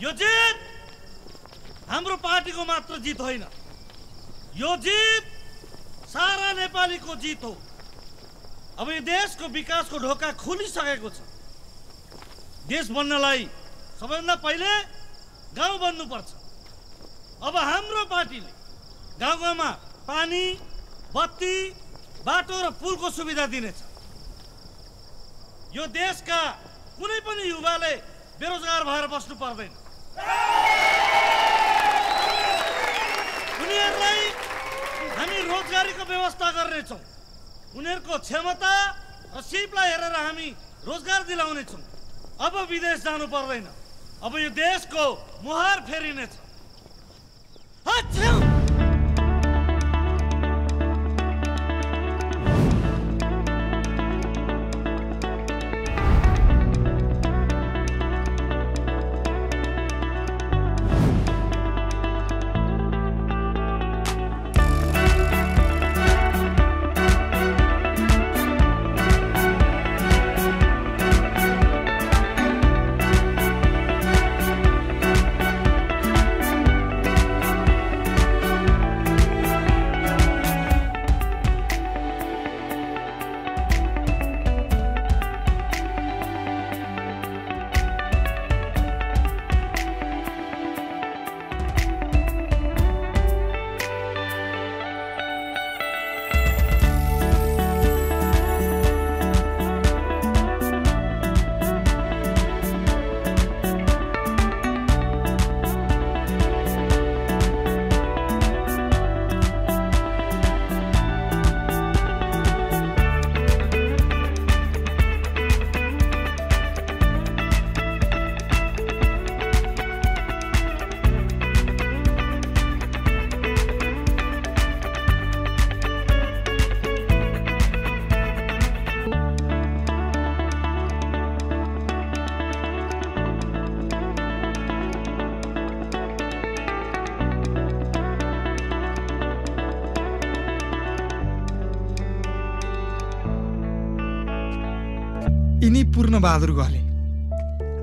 यो जीत हाम्रो पार्टीको मात्र जीत होइन, यो जीत सारा नेपालीको जीत हो। अब यो देशको विकासको ढोका खोलिसकेको छ। देश बन्नलाई सबैभन्दा पहिले गाउँ बन्नुपर्छ। अब हाम्रो पार्टीले गाउँ गाउँमा पानी, बत्ती, बाटो र पुलको सुविधा दिनेछ। यो देशका कुनै पनि युवाले बेरोजगार भएर बस्नु पर्दैन। उनीहरूलाई हामी रोजगारीको व्यवस्था गर्नेछौँ। उनीहरूको क्षमता र सिपलाई हेरेर हामी रोजगार दिलाउनेछौँ। अब विदेश जानु पर्दैन। अब यो देशको मुहार फेरिनेछ। पूर्णबहादुर गले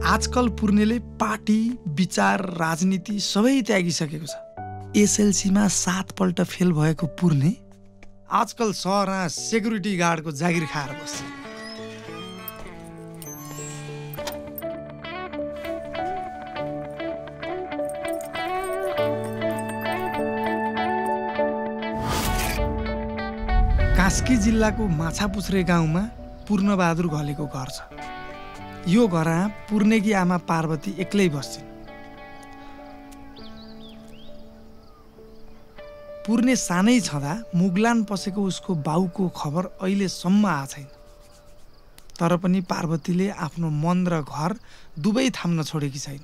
आजकल पूर्णेले पार्टी, विचार, राजनीति सबै त्यागिसकेको छ। एसएलसीमा 7 पल्ट फेल भएको पूर्णे आजकल सहरा सेक्युरिटी गार्डको जागिर खाएर बस्छ। कास्की जिल्लाको माछापुछ्रे गाउँमा पूर्णबहादुर घलेको घर छ। यो घरमा पूर्णेकी आमा पार्वती एक्लै बस्छिन्। पूर्णे सानै छँदा मुगलान पसेको उसको बाउको खबर अहिलेसम्म आएको छैन। तर पनि पार्वतीले आफ्नो मन र घर दुवै थाम्न छोडेकी छैन।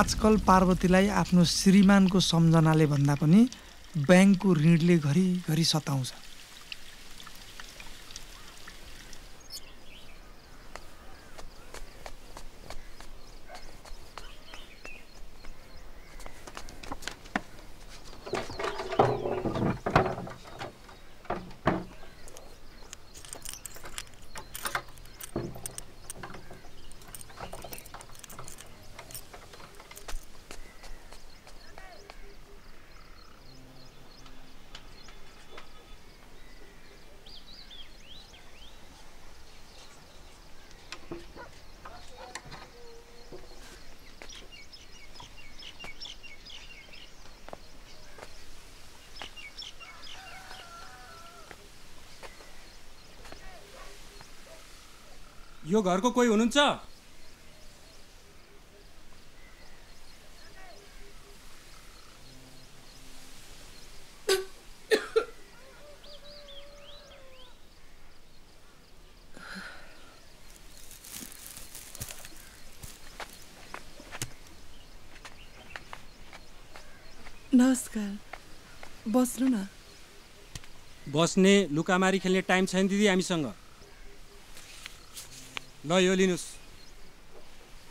आजकल पार्वतीलाई आफ्नो श्रीमानको सम्झनाले भन्दा पनि ब्याङ्कको ऋणले घरिघरि सताउँछ। यो घरको कोही हुनुहुन्छ? नमस्कार, बस्नु न। बस्ने लुकामारी खेल्ने टाइम छैन दिदी हामीसँग। ल यो लिनुस्,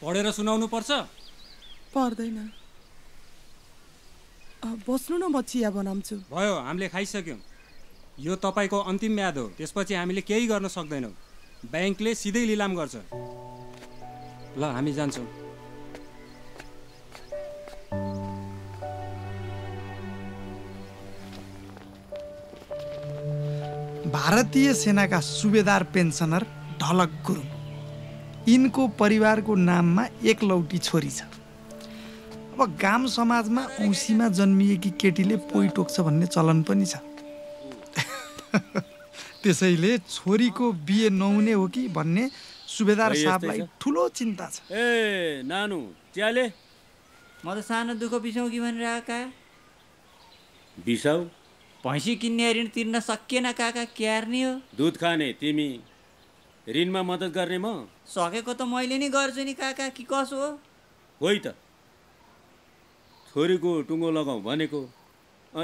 पढेर सुनाउनु पर्छ। पर्दैन। बस्नु न म चिया बनाउँछु। भयो, हामीले खाइसक्यौं। यो तपाईको अन्तिम म्याद हो। त्यसपछि हामीले केही गर्न सक्दैनौं। बैंकले सिधै लिलाम गर्छ। ल हामी जान्छौं। भारतीय सेनाका सुबेदार पेन्सनर ढलक गुरुङ। इनको परिवारको नाममा एकलौटी छोरी छ। अब गाम समाजमा औसीमा जन्मिएकी केटीले पोइ टोक्छ भन्ने चलन पनि छ। त्यसैले छोरीको बिहे नहुने हो कि भन्ने सुबेदार साहबलाई ठुलो चिन्ता छ। ए नानु चियाले, म त सानो दुःख बिसाउ कि भनेर आका। बिसाउ? भैँसी किन्ने ऋण तिर्न सकिएन काका, क्यार्ने हो। दुध खाने तिमी, ऋणमा मद्दत गर्ने म? सकेको त मैले नि गर्छु नि काका, कि कसो हो? होइ त, छोरीको टुङ्गो लगाऊ भनेको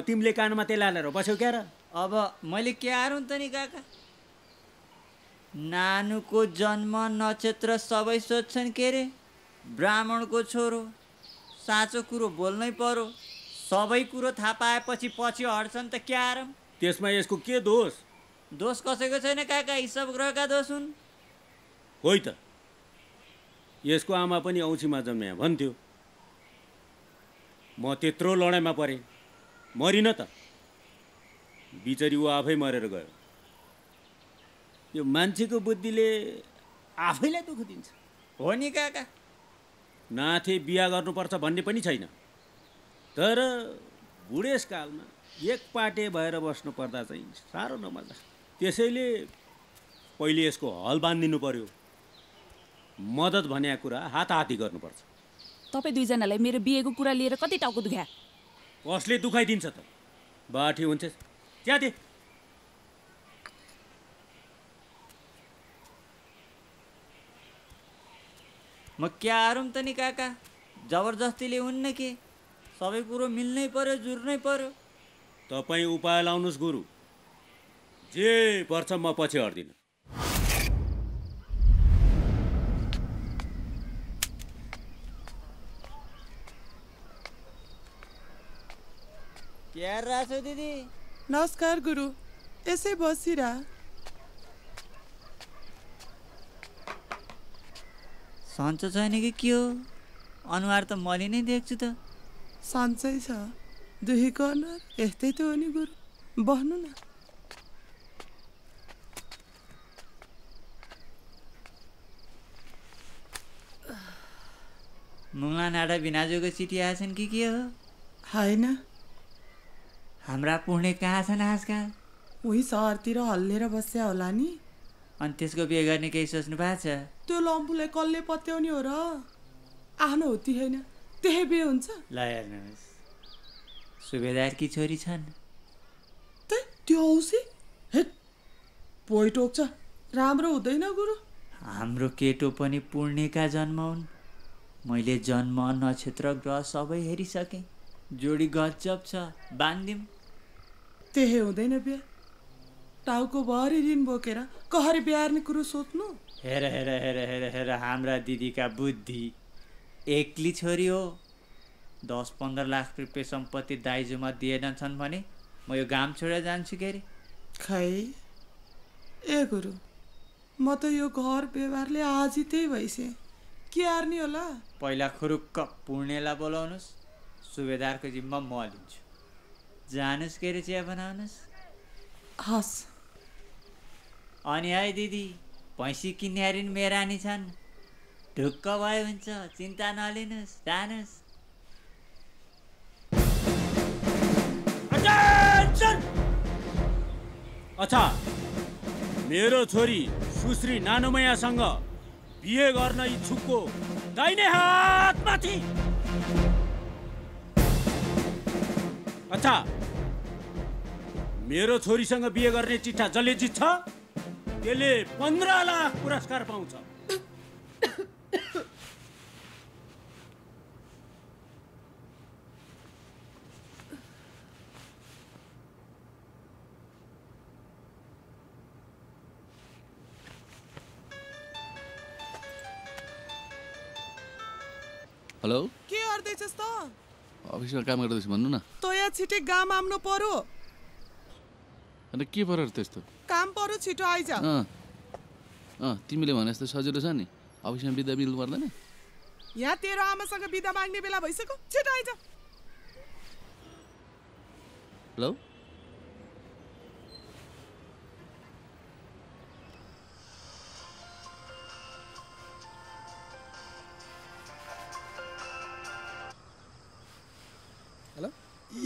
तिमीले कानमा तेल हालेर बस्यौ क्या र? अब मैले क्यारू त नि काका। नानुको जन्म नक्षत्र सबै सोध्छन् के रे, ब्राह्मणको छोरो, साँचो कुरो बोल्नै पर्यो। सबै कुरो थाहा पाएपछि पछि हट्छन् त क्यारम। त्यसमा यसको के दोष? दोष कसैको छैन काका, यी सब ग्रहका दोष हुन्। होइ त, यसको आमा पनि औँसीमा जन्मे भन्थ्यो। म त्यत्रो लडाइँमा परेँ, मरिन त? बिचरी ऊ आफै मरेर गयो। यो मान्छेको बुद्धिले आफैलाई दुःख दिन्छ। हो नि काका, नाथे बिहा गर्नुपर्छ भन्ने पनि छैन, तर बुढेसकालमा एकपाटे भएर बस्नु पर्दा चाहिँ साह्रो नमजा। त्यसैले पहिले यसको हल बाँधिदिनु पर्यो। मद्दत भन्ने कुरा हाताहाती गर्नुपर्छ। तपाईँ दुईजनालाई मेरो बिहेको कुरा लिएर कति टाउको दुख्या? कसले दुखाइदिन्छ त? बाठी हुन्छ त्यहाँ। म क्यारू त नि काका, जबरजस्तीले हुन्न के, सबै कुरो मिल्नै पर्यो, जुर्नै पर्यो। तपाईँ उपाय लाउनुहोस् गुरु, जे पर्छ म पछि हट्दिनँ। क्यार रासो दिदी? नमस्कार गुरु। यसै बसिरा। सन्चो छैन कि के हो? अनुहार त मैले नै देख्छु त। सन्चै छ, दुहीको अनुहार यस्तै त हो नि गुरु। बस्नु न। मुङ्ला नाडा बिनाजुको चिठी आएछन् कि के हो? होइन, हाम्रा पुण्य कहाँ छन् आजकल? उही सहरतिर हल्लेर बस्या होला नि। अनि त्यसको बिहे गर्ने केही सोच्नु भएको छ? त्यो लम्फूलाई कसले पत्याउने हो र? आफ्नो हो ती होइन, त्यही बिहे हुन्छ। ल हेर्नुहोस्, सुबेदारकी छोरी छन्। त्यो औसी हेट पोइ टोक्छ, राम्रो हुँदैन गुरु। हाम्रो केटो पनि पूर्णिका जन्म हुन्। मैले जन्म नक्षत्र ग्रह सबै हेरिसकेँ। जोडी गजब छ, बाँधिदिउँ। त्यही हुँदैन बिहा। टाउको भरि ऋण बोकेर कहरी बिहार्ने कुरो सोच्नु। हेर हेर हेर हेर हेर हाम्रा दिदीका बुद्धि। एक्ली छोरी हो, 10-15 लाख रुपियाँ सम्पत्ति दाइजोमा दिएनछन् भने म यो गाम छोडेर जान्छु के अरे। खै ए गुरु, म त यो घर व्यवहारले आज त्यही भइसकेँ। के आर्ने होला? पहिला खुरुक्क पुर्णेलाई बोलाउनुहोस्, सुबेदारको जिम्मा म लिन्छु। जानुहोस् के अरे चिया बनाउनुहोस्। हस्। अनि है दिदी, भैँसी किन्ने ऋण मेरा नि छन्। ढुक्क भयो हुन्छ, चिन्ता नलिनुहोस्, जानुहोस्। अच्छा, मेरो छोरी सुश्री नानुमैयासँग बिहे गर्न इच्छुकको दाहिने हातमाथि। अच्छा, मेरो छोरीसँग बिहे गर्ने चिट्ठा जसले जित्छ त्यसले 15 लाख पुरस्कार पाउँछ। हेलो, के गर्दैछस् त? ऑफिसर काम करते हैं मनु ना तो यार छिटे गाम आमनो परो अरे क्या परो रहते हैं तो काम परो छिटो आई जा हाँ हाँ तीन मिले माने इस तो साजरो सानी ऑफिसर बिदा बिल वाला ने यार तेरा आम संग बिदा मांगने बिला वैसे को छिटा आई जा लो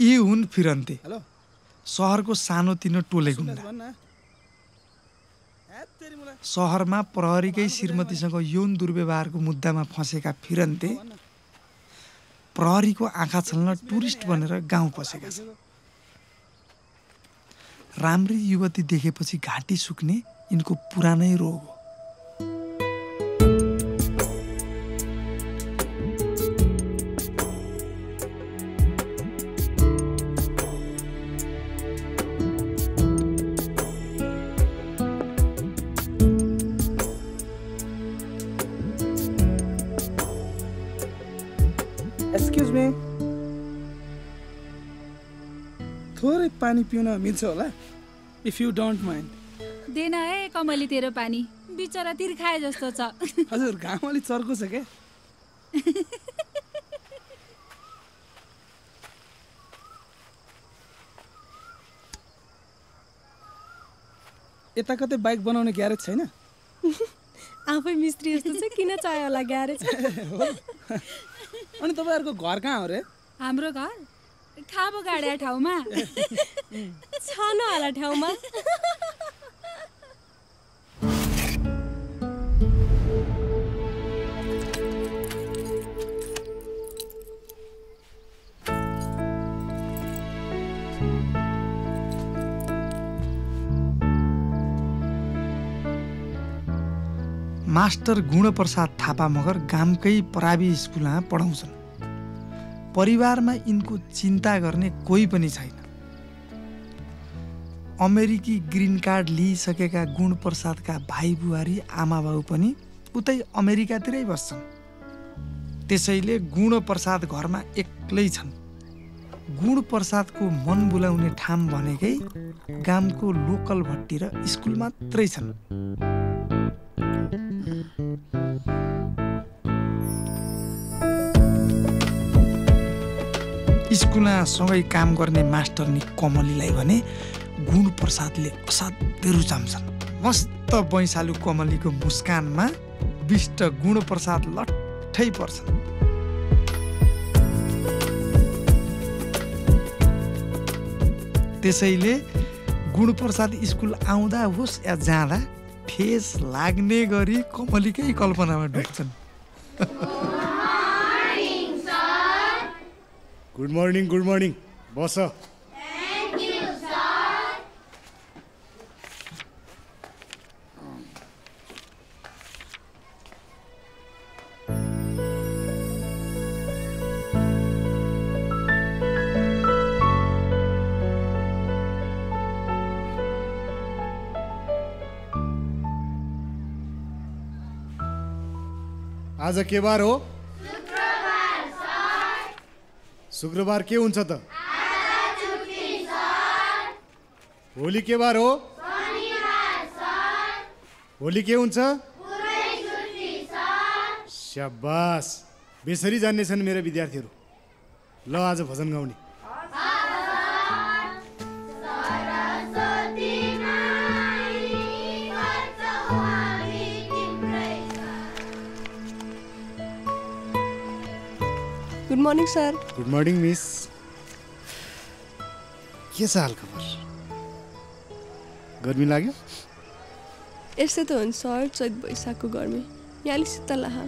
ये उन फिरन्ते शहरको सानोतिनो टोले घुम्दा शहरमा प्रहरीकै श्रीमतीसँग यौन दुर्व्यवहारको मुद्दामा फसेका फिरन्ते प्रहरीको आँखा छल्न टुरिस्ट बनेर गाउँ पसेका छन्। राम्री युवती देखेपछि घाँटी सुक्ने यिनको पुरानै रोग हो। पानी पिउन मिल्छ होला इफ यु डोन्ट माइन्ड देना है कमली तेरो पानी बिचरा तिर्खाए जस्तो छ हजुर घाम अलि चर्को छ के यता कतै बाइक बनाउने ग्यारेज छैन आफै मिस्त्री जस्तो छ किन चाहे होला ग्यारेज अनि तपाईहरुको घर कहाँ हो रे हाम्रो घर खाबो गाड्या ठाउँमा छन होला ठाउँमा मास्टर गुणप्रसाद थापा मगर गामकै प्रावि स्कुलमा पढाउँछन्। परिवार में इनको चिंता करने कोई पनि छैन। अमेरिकी ग्रीन कार्ड लिइसकेका गुणप्रसाद का भाई बुहारी आमा बाउ पनि उतै अमेरिकातिरै बस्छन्। त्यसैले गुणप्रसाद घर में एक्लै छन्। गुणप्रसाद को मन बुलाउने ठाम भनेकै गाम को लोकल भट्टी र स्कूल मात्रै छन्। स्कूलमा सँगै काम गर्ने मास्टरनी कमलीलाई भने गुणप्रसादले असाध्यै रुचाउँछन्। मस्त बैशालु कमलीको मुस्कानमा बिष्ट गुणप्रसाद लट्ठै पर्छन्। त्यसैले गुणप्रसाद स्कूल आउँदा होस् या जाँदा फेस लाग्ने गरी कमलीकै कल्पनामा डुब्छन्। गुड मॉर्निंग बस थैंक यू सर आज के बार हो शुक्रवार के हुन्छ त होली के बार हो होली के हुन्छ शाबास बेसरी जान्ने छन् मेरा विद्यार्थीहरू ल आज भजन गाउने good morning sir good morning miss के हाल खबर गर्मी लाग्यो यसो त हुन्छ सर चैत वैशाखको गर्मी यहाँ अलि शीतल आहा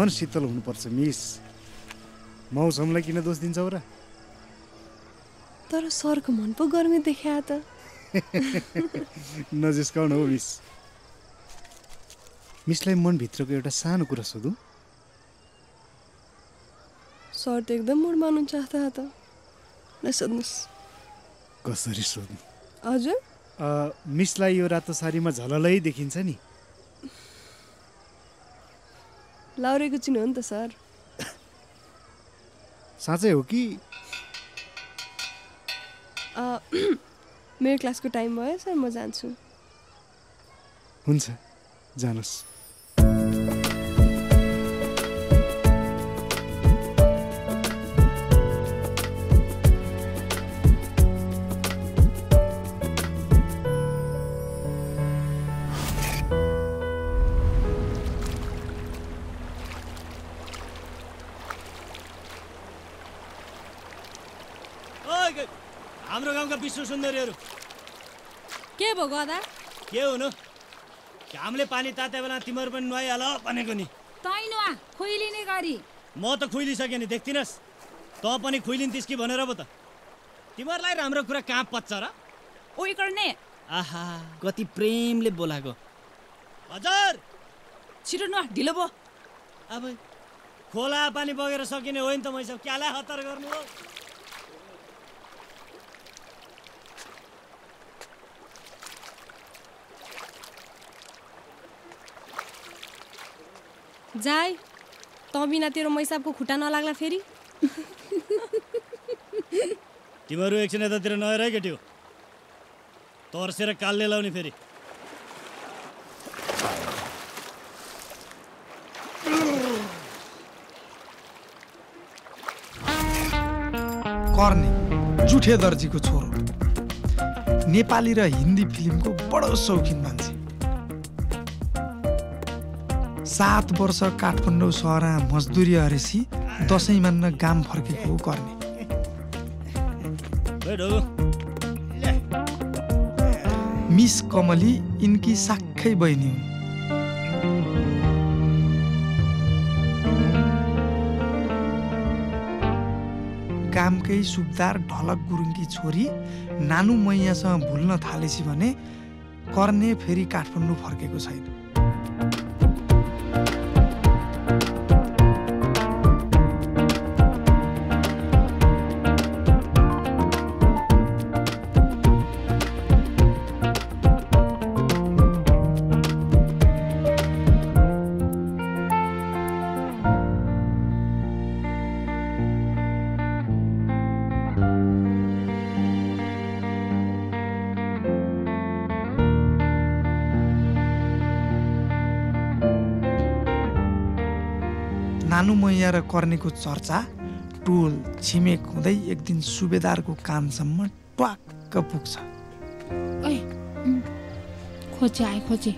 मन शीतल हुनुपर्छ मिस मौसमलाई किन दोष दिन्छौ र तर सरको मन पो गर्मी देख्या त नजिस्काउनु हो मिस मिसलाई मन भित्रको एउटा सानो कुरा सोधौं सर तो एकदम मुड मान्नु चाहता है तो न सोध्नुस् कसरी सोध्नु हजुर मिसलाई यो रातो सारीमा झललै देखिन्छ नि लाउरेको चिन्ह हो नि त सर साँचे हो कि मेरो क्लासको टाइम भयो सर म जान्छु। हुन्छ जानुस्। विश्व सुन्दरीहरु के भो गदा के हुनु हामीले पानी ताते बेला तिम्रो पनि नुहाइ हाल भनेको नि तै नुआ खुइलिने गरी म त खुइलि सके नि देख्तिनस् त पनि खुइलिन्तिस् कि भनेर पो त तिमीलाई राम्रो कुरा कहाँ पच्छ र ओइ गर्ने आहा कति प्रेमले बोलाको हजुर छिटो नुआ ढिलो भो अब खोला पानी बगेर सकिने होइन त म सब क्याला हतार गर्नु हो जाए त बिना तेरो मैसाबको खुट्टा नलाग्ला फेरि तिमीहरू एकछिन यतातिर नहेर है केटी तर्सेर कालले लाउने फेरि कर्णी जुठे दर्जीको छोरो नेपाली र हिन्दी फिल्मको बडो शौकिन मान्छे 7 वर्ष काठमाडौँ सहरमा मजदुरी अरेसी दसैँ मान्न गाम फर्केको गर्ने मिस कमली इनकी साक्खै बहिनी हुन्। कामकै सुबदार ढलक गुरुङकी छोरी नानु मैयासँग भुल्न थालेछि भने कर्णे फेरि काठमाडौँ फर्केको छैन। मैया र कर्णीको चर्चा टोल छिमेक हुँदै एक दिन सुबेदारको कानसम्म ट्वाक्क पुग्छ। खोजे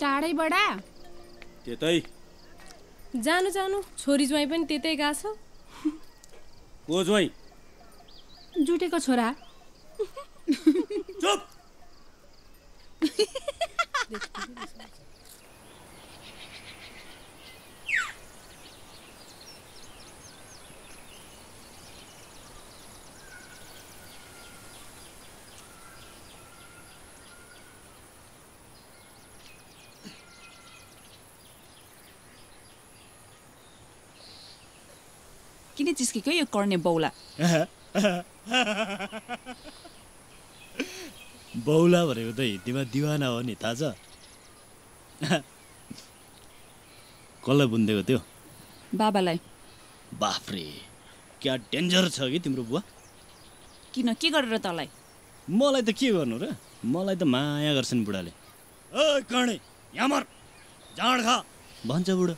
टाढै बडा त्यतै जानु जानु छोरी ज्वाई पनि त्यतै गएको छ। को ज्वाई? जुटेको छोरा। चुप किन चिस्केको यो कर्णे बौला बौला भनेको त हिन्दीमा दिवाना हो नि थाहा छ। कसलाई बुन्देको त्यो? बाबालाई। बाफ्रे क्या डेन्जर छ कि तिम्रो बुवा। किन के गरेर तँलाई? मलाई त के गर्नु र मलाई त माया गर्छन् बुढाले। ओ कर्णे यामर जाँड खा भन्छ बुढो।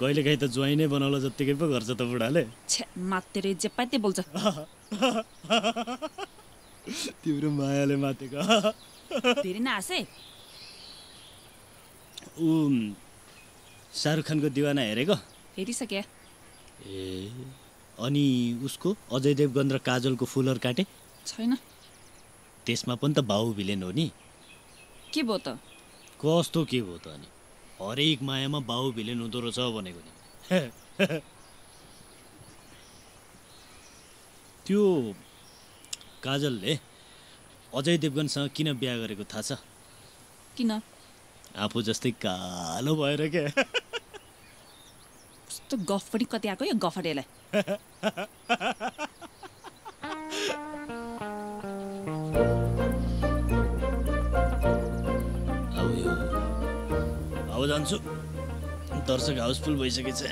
कहिलेकाहीँ त ज्वाइँ नै बनाउला जत्तिकै पो गर्छ त बुढाले। मातेरे जे पाइ त्यही बोल्छ। तिम्रो मायाले मातेको धेरै नहाँसे। ऊ शाहरुख खानको दिवाना हेरेको? हेरिसक्यो। ए अनि उसको अजय देवगन र काजलको फुलर काटे छैन? त्यसमा पनि त बाउ भिलेन हो नि। के भयो त? कस्तो के भयो त अनि? हरेक मायामा बाउ भिलेन हुँदो रहेछ भनेको नि। त्यो काजलले अजय देवगनसँग किन बिहा गरेको थाहा छ? किन? आफू जस्तै कालो भएर के। कस्तो गफ पनि कति आएको यो गफडेलाई। अब यो हावा जान्छु दर्शक हाउसफुल भइसकेछ।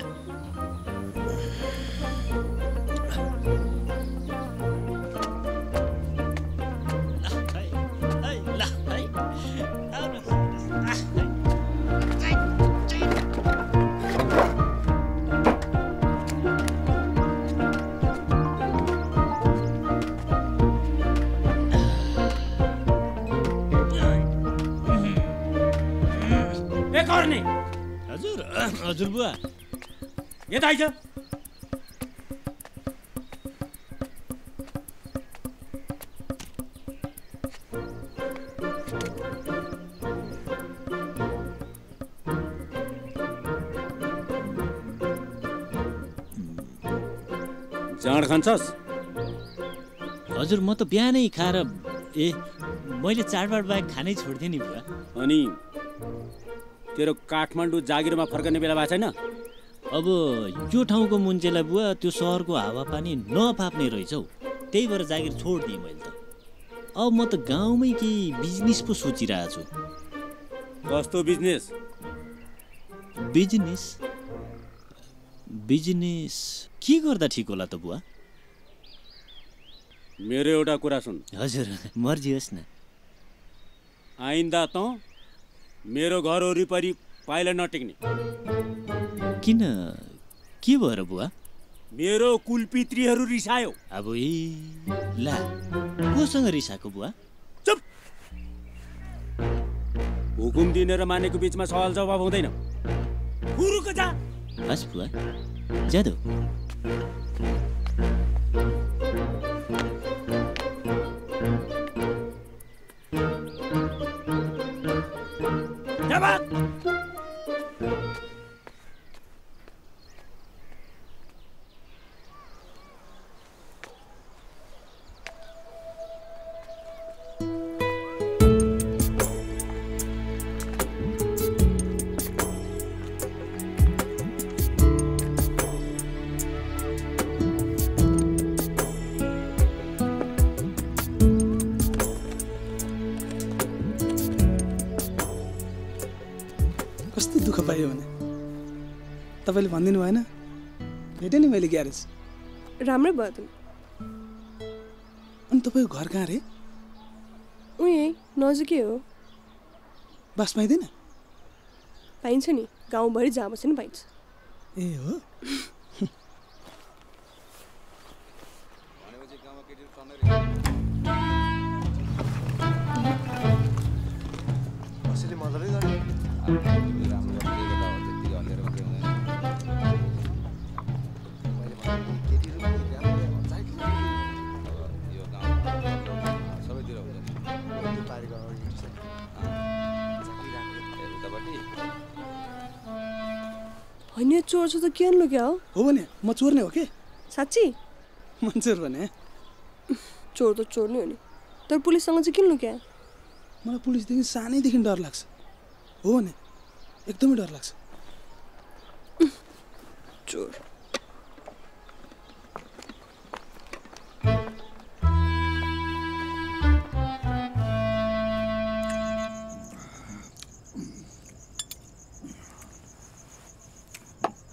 हजुर बुवा यता आइज। जाँड खान्छस्? हजुर म त बिहानै खाएर ए मैले चाडबाड बाहेक खानै छोड्दिएँ नि बुवा। अनि तेरो काठमाडौँ जागिरमा फर्कने बेला भएको छैन? अब यो ठाउँको मुन्जेलाई बुवा त्यो सहरको हावापानी नफाप्ने रहेछ हौ, त्यही भएर जागिर छोडिदिएँ मैले त। अब म त गाउँमै केही बिजनेस पो सोचिरहेको छु। कस्तो बिजनेस? बिजनेस बिजनेस के गर्दा ठिक होला त बुवा? मेरो एउटा कुरा सुन। हजुर मर्जी होस् न। आइन्दा त मेरो घर वरिपरि पाइला नटेक्ने। किन के भएर बुवा? मेरो कुलपित्रीहरू रिसायो। अब ला कोसँग रिसाएको बुवा? चुप, हुकुम दिने र मानेको बिचमा सवाल जवाब हुँदैन। गुरुको जा। हस् बुवा जादो। तपाईले भन्दिनु भएन, भेटे नि मैले ग्यारेज, राम्रै भयो त। अनि तपाईँको घर कहाँ रे? उही नजिकै हो। बस पाइँदैन? पाइन्छ नि, गाउँभरि जहाँ बस्छ नि पाइन्छ। ए हो। होइन चोर छ त किन लुक्या हो भने म चोर नै हो के? साँच्ची? म चोर भने? चोर त चोर नै हो नि, तर पुलिससँग चाहिँ किन लुक्या? मलाई पुलिसदेखि सानैदेखि डर लाग्छ, हो भने एकदमै डर लाग्छ। चोर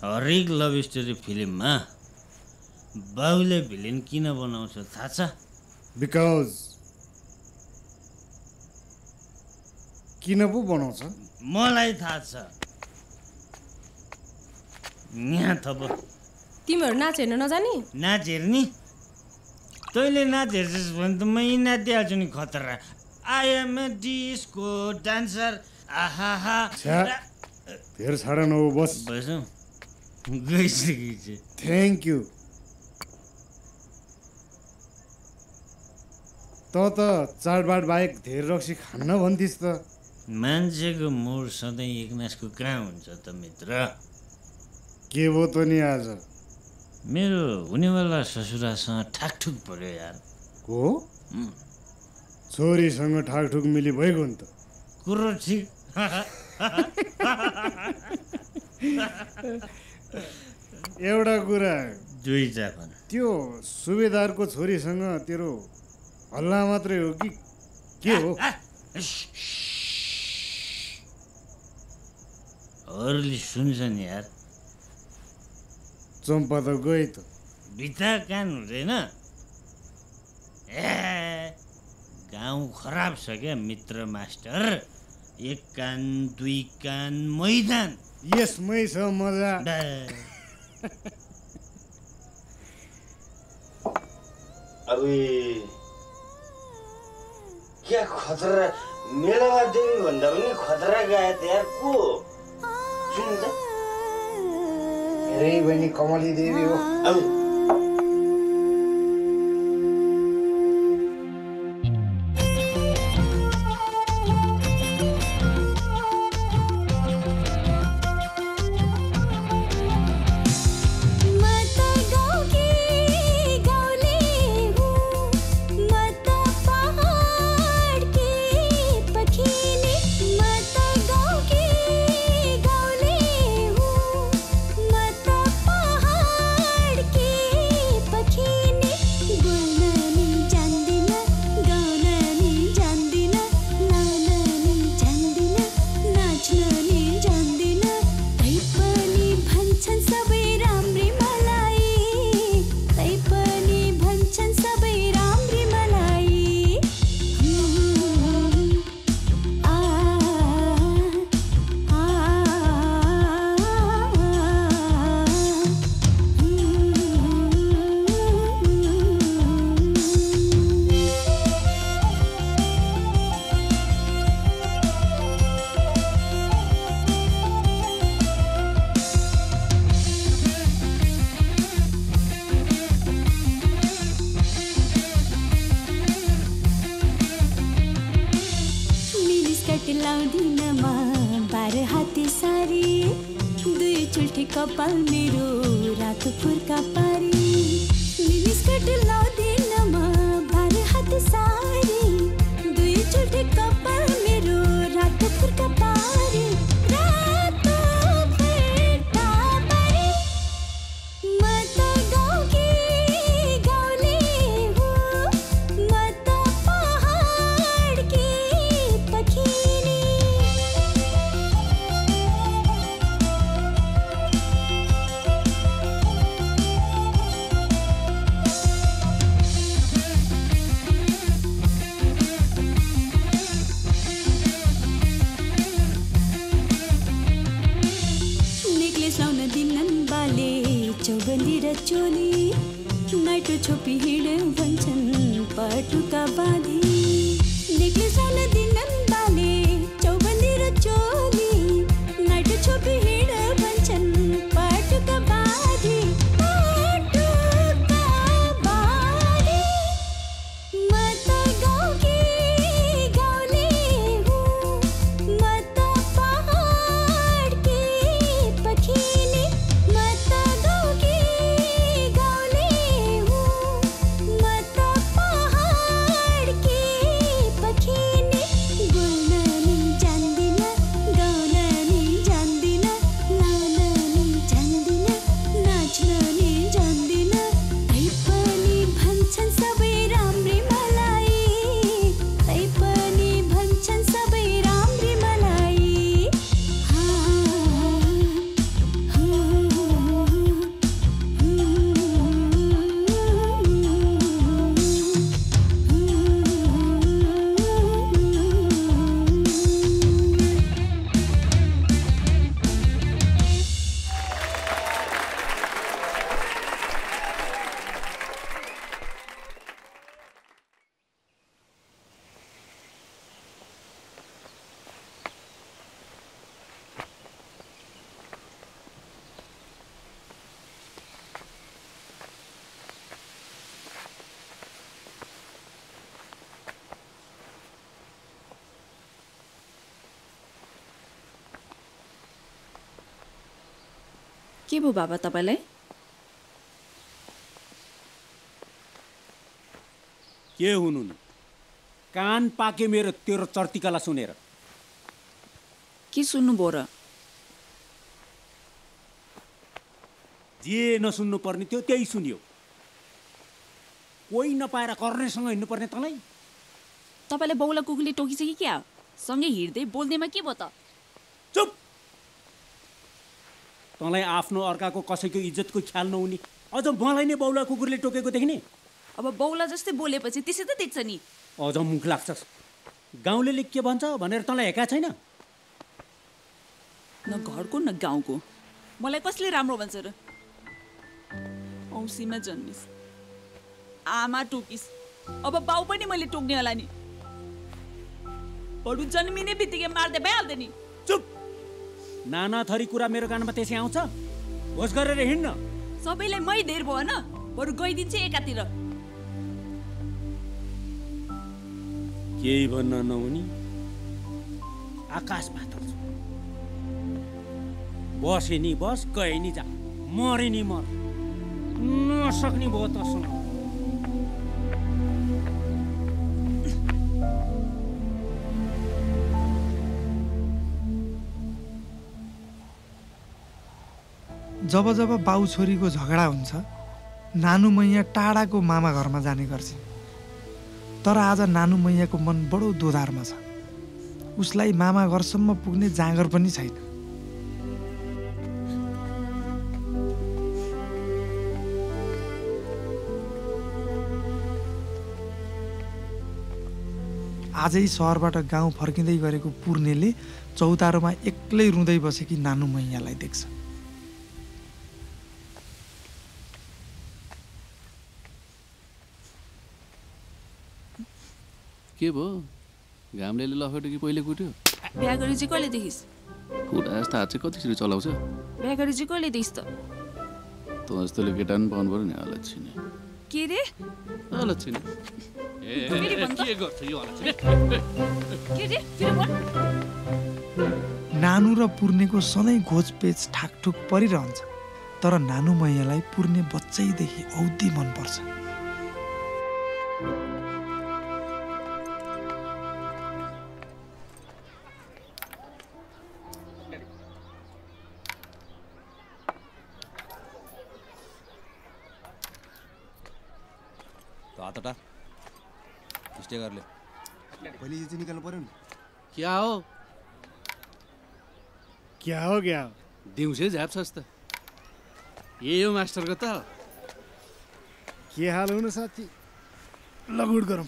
हरेक लभ स्टोरी फिल्ममा बाउले भिलेन किन बनाउँछ थाहा छ? बिकज किन पो बनाउँछ? मलाई थाहा छ। यहाँ थप तिमीहरू नाच हेर्न नजाने? नाच हेर्ने? तैँले नाच हेर्छस् भने त मै नाचिहाल्छु नि खतरा। I am a disco dancer. आहाहा धेर छाडा नौ बस भएछौ गइसकेछ। Thank you. त चाडबाड बाहेक धेर रक्सी खान्न भन्थिस् त? मान्छेको मुड सधैँ एकनासको कहाँ हुन्छ त मित्र? के भयो त नि आज? मेरो हुनेवाला ससुरासँग ठाकठुक पऱ्यो यार। हो? छोरीसँग ठाकठुक मिली भइगयो नि त। कुरो ठिक। एउटा कुरा दुईटा भन। त्यो सुबेदारको छोरीसँग तेरो हल्ला मात्रै हो कि के हो? औरली सुन्छन् यार। चम्पा तो गई तो बिता कान हुँदैन। ए गाउँ खराब छ क्या मित्र मास्टर। एक कान दुई कान मैदान यसमै छ मजा। अरे क्या खतरा मेलामा देवी भन्दा पनि खतरा गायत यार को सुन्दा रे बहिनी कमली देवी हो। के भो बाबा तपाईलाई के हुनुन्? कान पाके मेरो तेरो चर्तिकला सुनेर के सुन्नु भो र? जे नसुन्नु पर्ने थियो त्यही सुन्यो। कोही नपाएर कर्णेसँग हिँड्नु पर्ने तँलाई। तपाईलाई बौला कुकुरले टोकिसक्यो क्या? सँगै हिँड्दै बोल्दैमा के भयो त? चुप तँलाई आफ्नो अर्काको कसैको इज्जतको ख्याल नहुने अझ मलाई नै बौला कुकुरले टोकेको देखिने। अब बौला जस्तै बोलेपछि त्यसै त देख्छ नि। अझ मुख लाग्छस्। गाउँले के भन्छ भनेर तँलाई हेका छैन? न घरको न गाउँको। मलाई कसले राम्रो भन्छ र? औँसीमा जन्मिस्, आमा टोकिस्, अब बाउ पनि मैले टोक्ने होला नि। बडु जन्मिने बित्तिकै मार्दै भइहाल्दै नि। चुप। नाना थरी कुरा मेरो कानमा त्यसै आउँछ, होस गरेर हिँड्न। सबैलाई मै धेर भयो न, बरु गइदिन्छ एकातिर। केही भन्न नहुनी आकाश पाथर छ। बसे नि बस, गए नि जा, मरे नि मर, नसक्ने भयो तसँग। जब जब बाउ छोरीको झगडा हुन्छ नानु मैया टाढाको मामा घरमा जाने गर्छिन्। तर आज नानु मैयाको मन बडो दोधारमा छ। उसलाई मामा घरसम्म पुग्ने जाँगर पनि छैन। आजै सहरबाट गाउँ फर्किँदै गरेको पूर्णेले चौतारोमा एक्लै रुँदै बसेकी नानु मैयालाई देख्छ। के भो घामले लफेटो कि पहिले कुट्यो? ब्यागरीजी कहिले देखिस्? खुट्टा जस्तो हात चाहिँ कतिसरी चलाउँछ ब्यागरीजी? कहिले देखिस् त? तँ जस्तोले केटा पनि पाउनु पऱ्यो नि। अलत छिन के रे? अलत छिन। ए के गर्छ यो अलत छिन? के रे? फेरि भन। नानु र पूर्णेको सधैँ घोजपेच ठाकठुक परिरहन्छ। तर नानु मैयालाई पूर्णे बच्चैदेखि औधी मनपर्छ। क्या हो क्या हो? क्या दिउँसै झाप सस्ता यही हो मास्टरको त। के हाल हुनु साथी? लगुड गरौँ।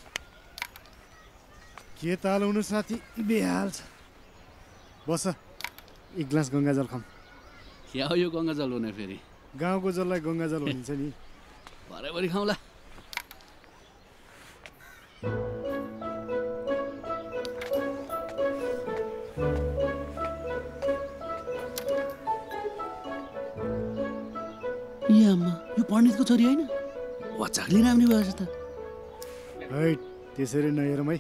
के ताल हुनु साथी? बेहाल छ। बस एक ग्लास गङ्गा जल खाऊँ। क्या हो यो गङ्गा जल हुने? फेरि गाउँको जललाई गङ्गा जल भनिन्छ नि। भरेभरि खाउँला। पण्डितको छोरी होइन? वाचाकले राम्री भएछ त। है त्यसरी नहेरमै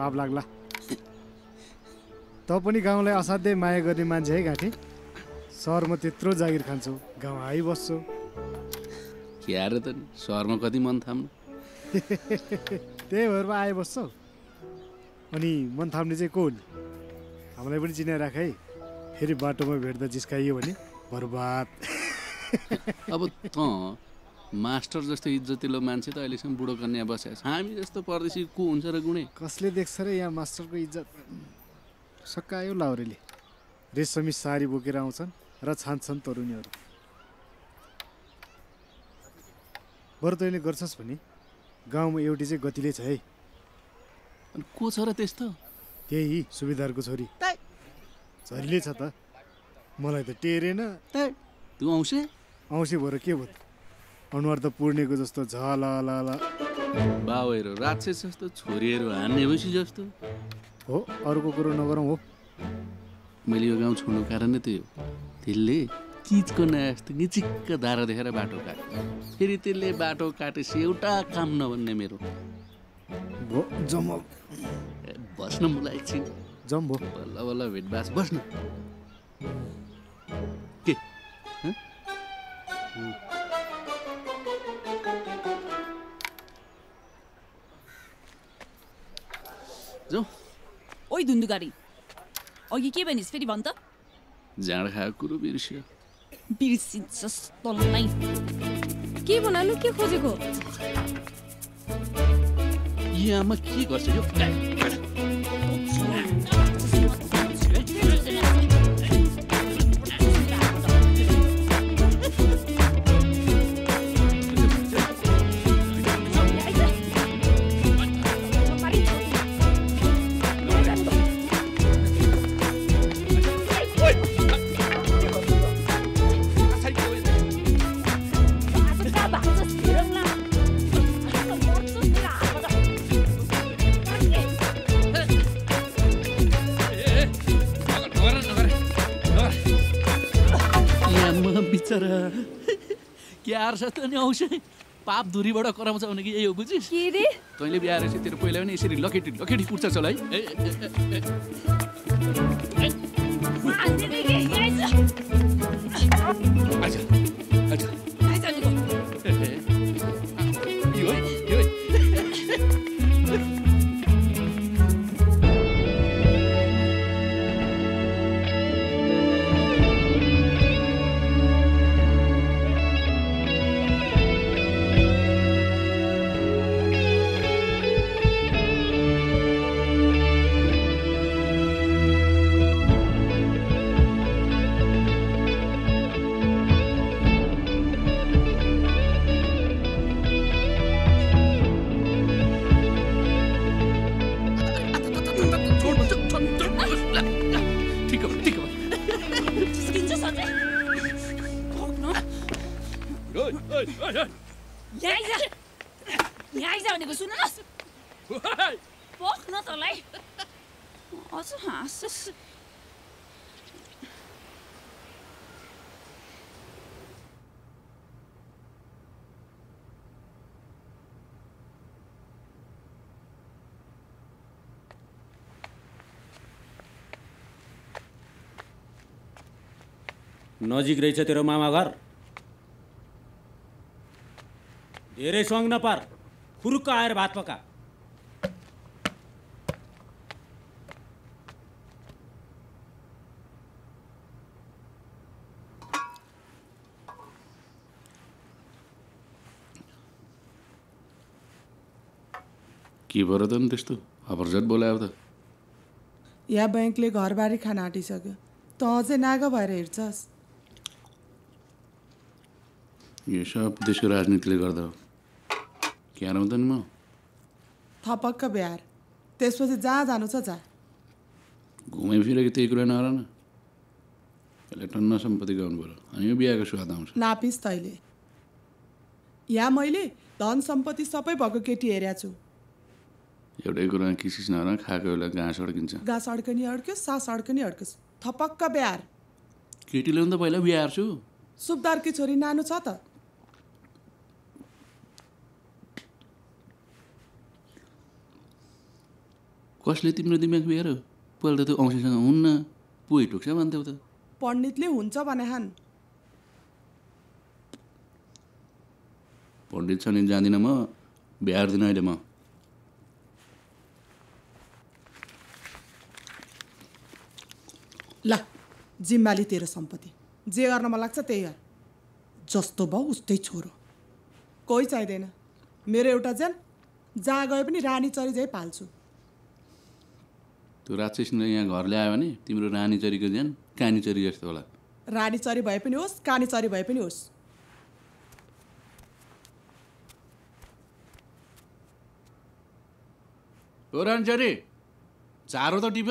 पाप लाग्ला। त पनि गाउँलाई असाध्यै माया गर्ने मान्छे है घाँटी। सहरमा त्यत्रो जागिर खान्छौ, गाउँ आइबस्छौ। क्या र त सहरमा कति मन थाम्नु? त्यही भएर आइबस्छौ। अनि मन थाम्ने चाहिँ को हुन्? हामीलाई पनि चिनाइराख है। फेरि बाटोमा भेट्दा जिस्काइयो भने बर्बाद। अब त मास्टर जस्तो इज्जतिलो मान्छे त अहिलेसम्म बुढो कन्या बसेछ। हामी जस्तो परदेशी को हुन्छ र गुणे? कसले देख्छ र यहाँ मास्टरको इज्जत? सकायो लाउरेले रेशमी सारी बोकेर आउँछन् र छान्छन् तरुणीहरू। बरु तैँले गर्छस् भने गाउँमा एउटी चाहिँ गतिले छ है। अनि को छ र त्यस्तो? त्यही सुबेदारको छोरी। छोरीले छ त। मलाई त टेरेन। तु औँसे औँसे भएर के भयो? अनुहार त पूर्णेको जस्तो झल। बाउहरू राक्षस जस्तो, छोरीहरू हान्ने भैँसी जस्तो हो। अरूको कुरो नगरौँ हो। मैले यो गाउँ छोड्नु कारण नै त्यही हो। त्यसले चिजको नयाँ जस्तो निचिक्क धारा देखेर बाटो काट्यो। फेरि त्यसले बाटो काटेपछि एउटा काम नभन्ने मेरो भो जम। बस्न मलाई एकछिन जम भो। बल्ल बल्ल भेटबास। बस्न के जाऊ? ओइ धुन्दुगाडी अघि के भनिस्? फेरि भन् त। जाँड खाएको कुरो बिर्सियो। बिर्सिन्छस् तँलाई। के बनाउनु? के खोजेको? यी आमा के गर्छ यो? पिक्चर क्या साथ नहीं पाप दूरी बड़ा कराउँछ भने कि यही हो बुझिस के रे तैले बिहार चाहिँ तेरो पहिला पनि यसरी लकेटी लकेटी पुर्छ चल है अच्छा अच्छा आइजा निको यो यो नजिक रहेछ तेरो मामा घर धेरै सङ्ग नपार खुरुक्क आएर भात पका के भर त नि त्यस्तो हबरजत बोलायो त या बैंकले घरबारी खान आँटिसक्यो त अझै नागा भएर हिँड्छस् ये सब देश को राजनीति क्या म थपक्क बिहार त्यसपछि जहाँ जानु छ जा घुमे फिरे त्यही कुरा नहरा न अहिले टन्न सम्पत्ति गाउनु पर्यो अनि यो बिहाको स्वाद आउँछ नापिस तैले या मैले धन सम्पत्ति सबै भएको केटी हेर्या छु एउटै कुरा किसिस नहरा खाएको बेला घाँस अड्किन्छ घाँस अड्कनी अड्क्यो सास अड्कनी अड्क्यो थपक्क बिहार केटीले त पहिला बिहार छु सुब्दारकी छोरी नानु छ त कसले तिम्रो दिमाग बिहार पहिला त औँसीसँग हुन्न पोइ टुक्छ भन्थ्यौ त पण्डितले हुन्छ भने हान पण्डित छन् जान्दिन म बिहार दिन अहिले म ल जिम्माली तेरो सम्पत्ति जे गर्न मन लाग्छ त्यही गर जस्तो भाउ उस्तै छोरो कोही चाहिँदैन मेरो एउटा जान जहाँ गए पनि रानी चरी झै पाल्छु तो राक्षसले यहाँ घर ल्यायो भने तिम्रो रानीचरीको ज्यान कानीचरी जस्तो होला रानीचरी भए पनि होस् कानीचरी भए पनि होस् ओ रानीचरी चारो त टिप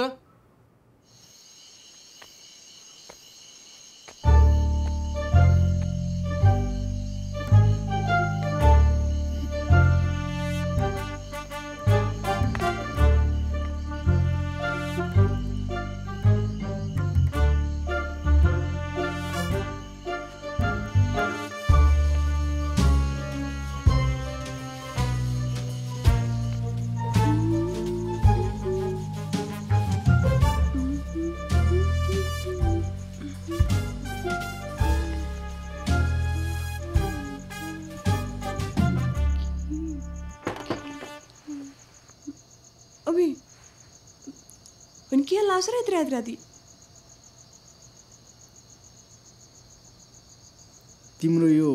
तिम्रो यो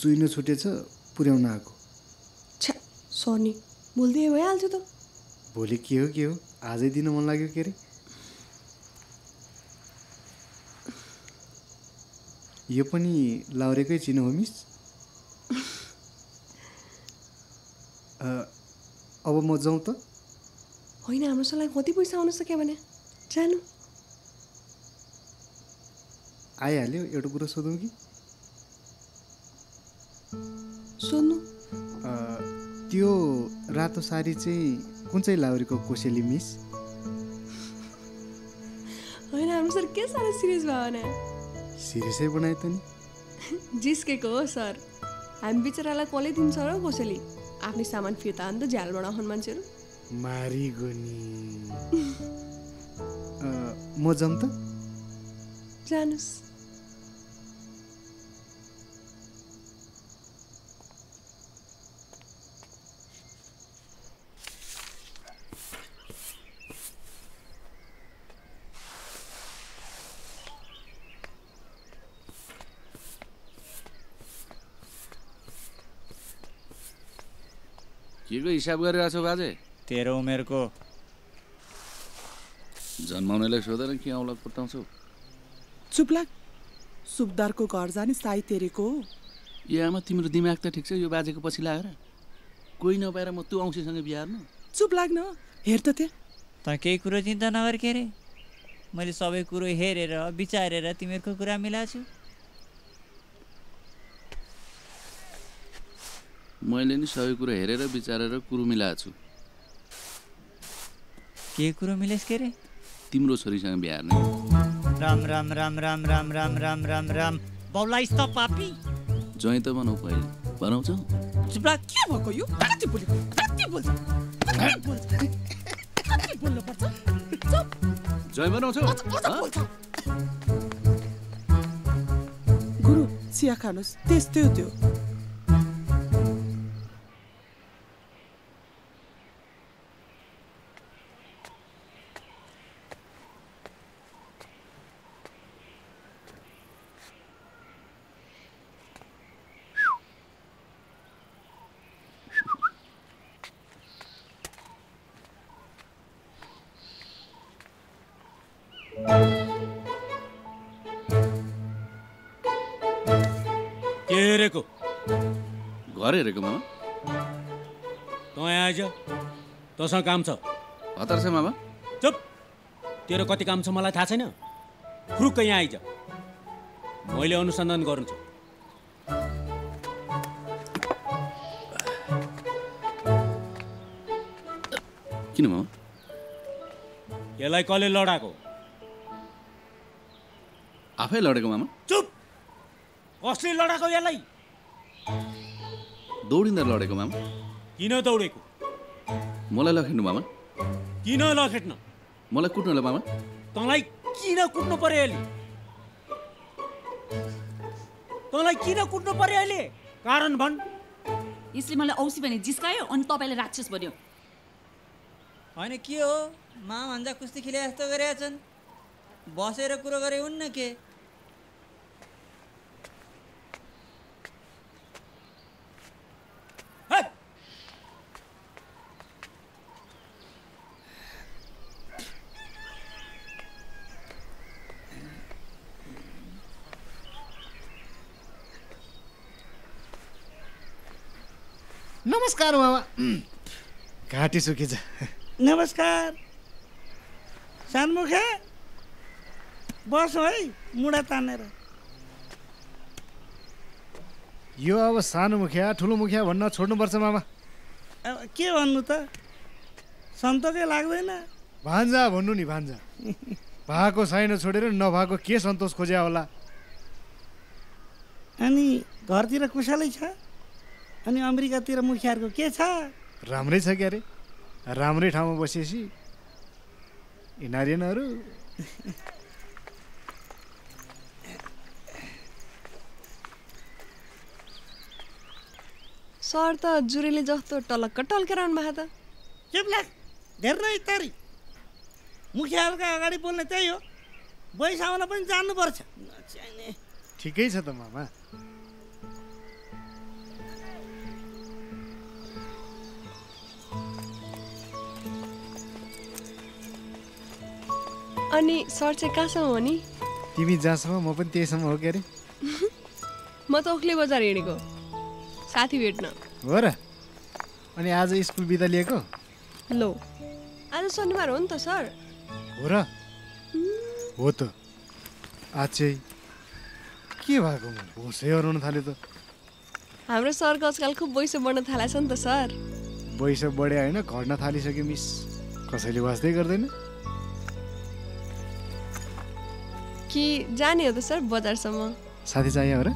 जुइनो छुटेछ पुर्याउन आएको छ्या सनी बोल्दै भइहाल्छु त भोलि के हो आजै दिन मन लाग्यो के रे यो पनि लाउरेकै चिनो हो मिस अब म जाउँ त होइन हाम्रो सलाई कति पैसा आउन सक्यो भने जानु आइहाल्यो एउटा कुरा सोधौँ कि सोध्नु त्यो रातो साडी चाहिँ कुन चाहिँ लाउरीको कोसेली मिस होइन हाम्रो सर के साह्रो सिरियस भयो भने सिरियसै बनाए त नि जिसके को सर हम बिचराला कॉलेज दिन सर कसैली आफ्नो सामान फिर्ता अन्त झ्यालबाट हुन मान्छेहरु मारी गनी म जाम त जानुस के हिसाब गरिराछौ बाजे तेरो उमेरको जन्माउनेलाई सोधेर के औलाद पटाउँछौ चुप लाग सुबदारको घर जाने साई तेरेको ए आमा तिम्रो दिमाग त ठीक छ यो बाजेको पछि लागेर कोही नपाएर म तु औँसीसँग बिहा गर्न चुप लाग्न हेर त ते त केही कुरा चिन्ता नगर के रे मैले सबै कुरा हेरेर विचारेर तिमीहरुको कुरा मिलाछु मैले नि सबै कुरा हेरेर विचारेर कुरो मिलाछु के कुरो मिलेस के रे तिम्रो छोरीसँग बिहा गर्ने राम राम राम राम राम राम राम राम राम बौलाइस त पापी जै त भनौ पहिले भनौछौ चुपला के भको यो कति बोल्छ बोल्नु पर्छ चुप जै भनौछौ गुरु चिया खानुस् त्यस्तै हो त्यो घर हेरेको मामा तँ यहाँ आइज तसँग काम छ हतार छ मामा चुप तेरो कति काम छ मलाई थाहा छैन फ्रुक्क यहाँ आइज मैले अनुसन्धान गर्नु छ किन मामा यसलाई कसले लडाएको आफै लडेको मामा चुप कसले लडाएको यसलाई दौडिँदा लडेको मामा किन दौडेको मलाई लखेट्नु मामा किन लखेट्नु मलाई कुट्नु होला मामा तँलाई किन कुट्नु पर्यो अहिले कारण भन यसले मलाई औसी भने जिस्कायो अनि तपाईले राक्षस भन्यो हैन के हो मामा भन्दा कुस्ती खेले जस्तो गरेछन् बसेर कुरा गरे हुन्न के नमस्कार मामा घाटी सुकी छ नमस्कार सानमुखे बस है मुडा तानेर यो अब सानो मुखिया ठुलो मुखिया भन्न छोड्नुपर्छ मामा अब के भन्नु त सन्तोषै लाग्दैन भान्जा भन्नु नि भान्जा भएको छैन छोडेर नभएको के सन्तोष खोज्या होला अनि घरतिर कुशलै छ अनि अमेरिकातिर मुखियाहरुको के छ राम्रै छ के अरे राम्रै ठाउँमा बसेसी इनारियनहरु सर त जुरेले जस्तो टलक्क टल्केर आउनु भएको त चुप लाग धेर नै तरी मुखियाहरुको अगाडि बोल्ने त्यही हो बैसाउन पनि जान्नुपर्छ ठिकै छ त मामा अनि सर चाहिँ कहाँसम्म हो नि तिमी जहाँसम्म म पनि त्यहीसम्म हो के अरे म त ओखले बजार हिँडेको साथी भेट्न हो र अनि आज स्कुल बिदा लिएको लो आज शनिबार हो नि त सर हो र हो त आज चाहिँ के भएको भोसै हराउन थाल्यो त हाम्रो सरको आजकल खुब बैसो बढ्न थालेको छ नि त सर बैसो बढ्यो होइन घट्न थालिसक्यो मिस कसैले वास्दै गर्दैन कि जाने हो त सर बजारसम्म साथी चाहियो हो र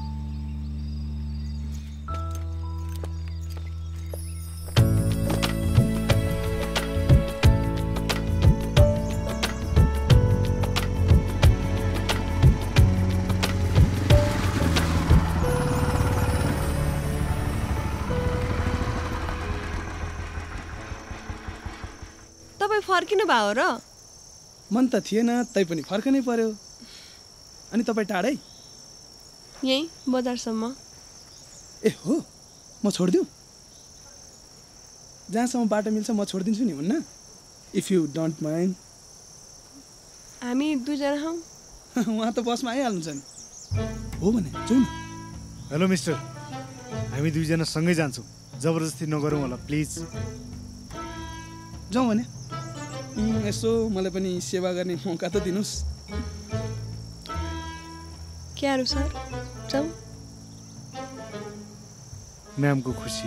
फर्किनु भयो र? मन त थिएन, तै पनि फर्कनै पर्यो। अनि तपाई टाढै? यही बजारसम्म। ए हो, म छोड्दिउ। जहाँसम्म बाटो मिल्छ म छोड्दिन्छु नि, हुन्न? If you don't mind. हामी दुईजना हौ। उहाँ त बसमा आइहाल्नुहुन्छ नि। हो भने जाउँ न। हेलो मिस्टर, हामी दुईजना सँगै जान्छौँ, जबरजस्ती नगरौँ होला प्लिज। जाउँ भने यसो मलाई पनि सेवा गर्ने मौका त दिनुहोस्। क्यारो सर, जाउँ। म्यामको खुसी।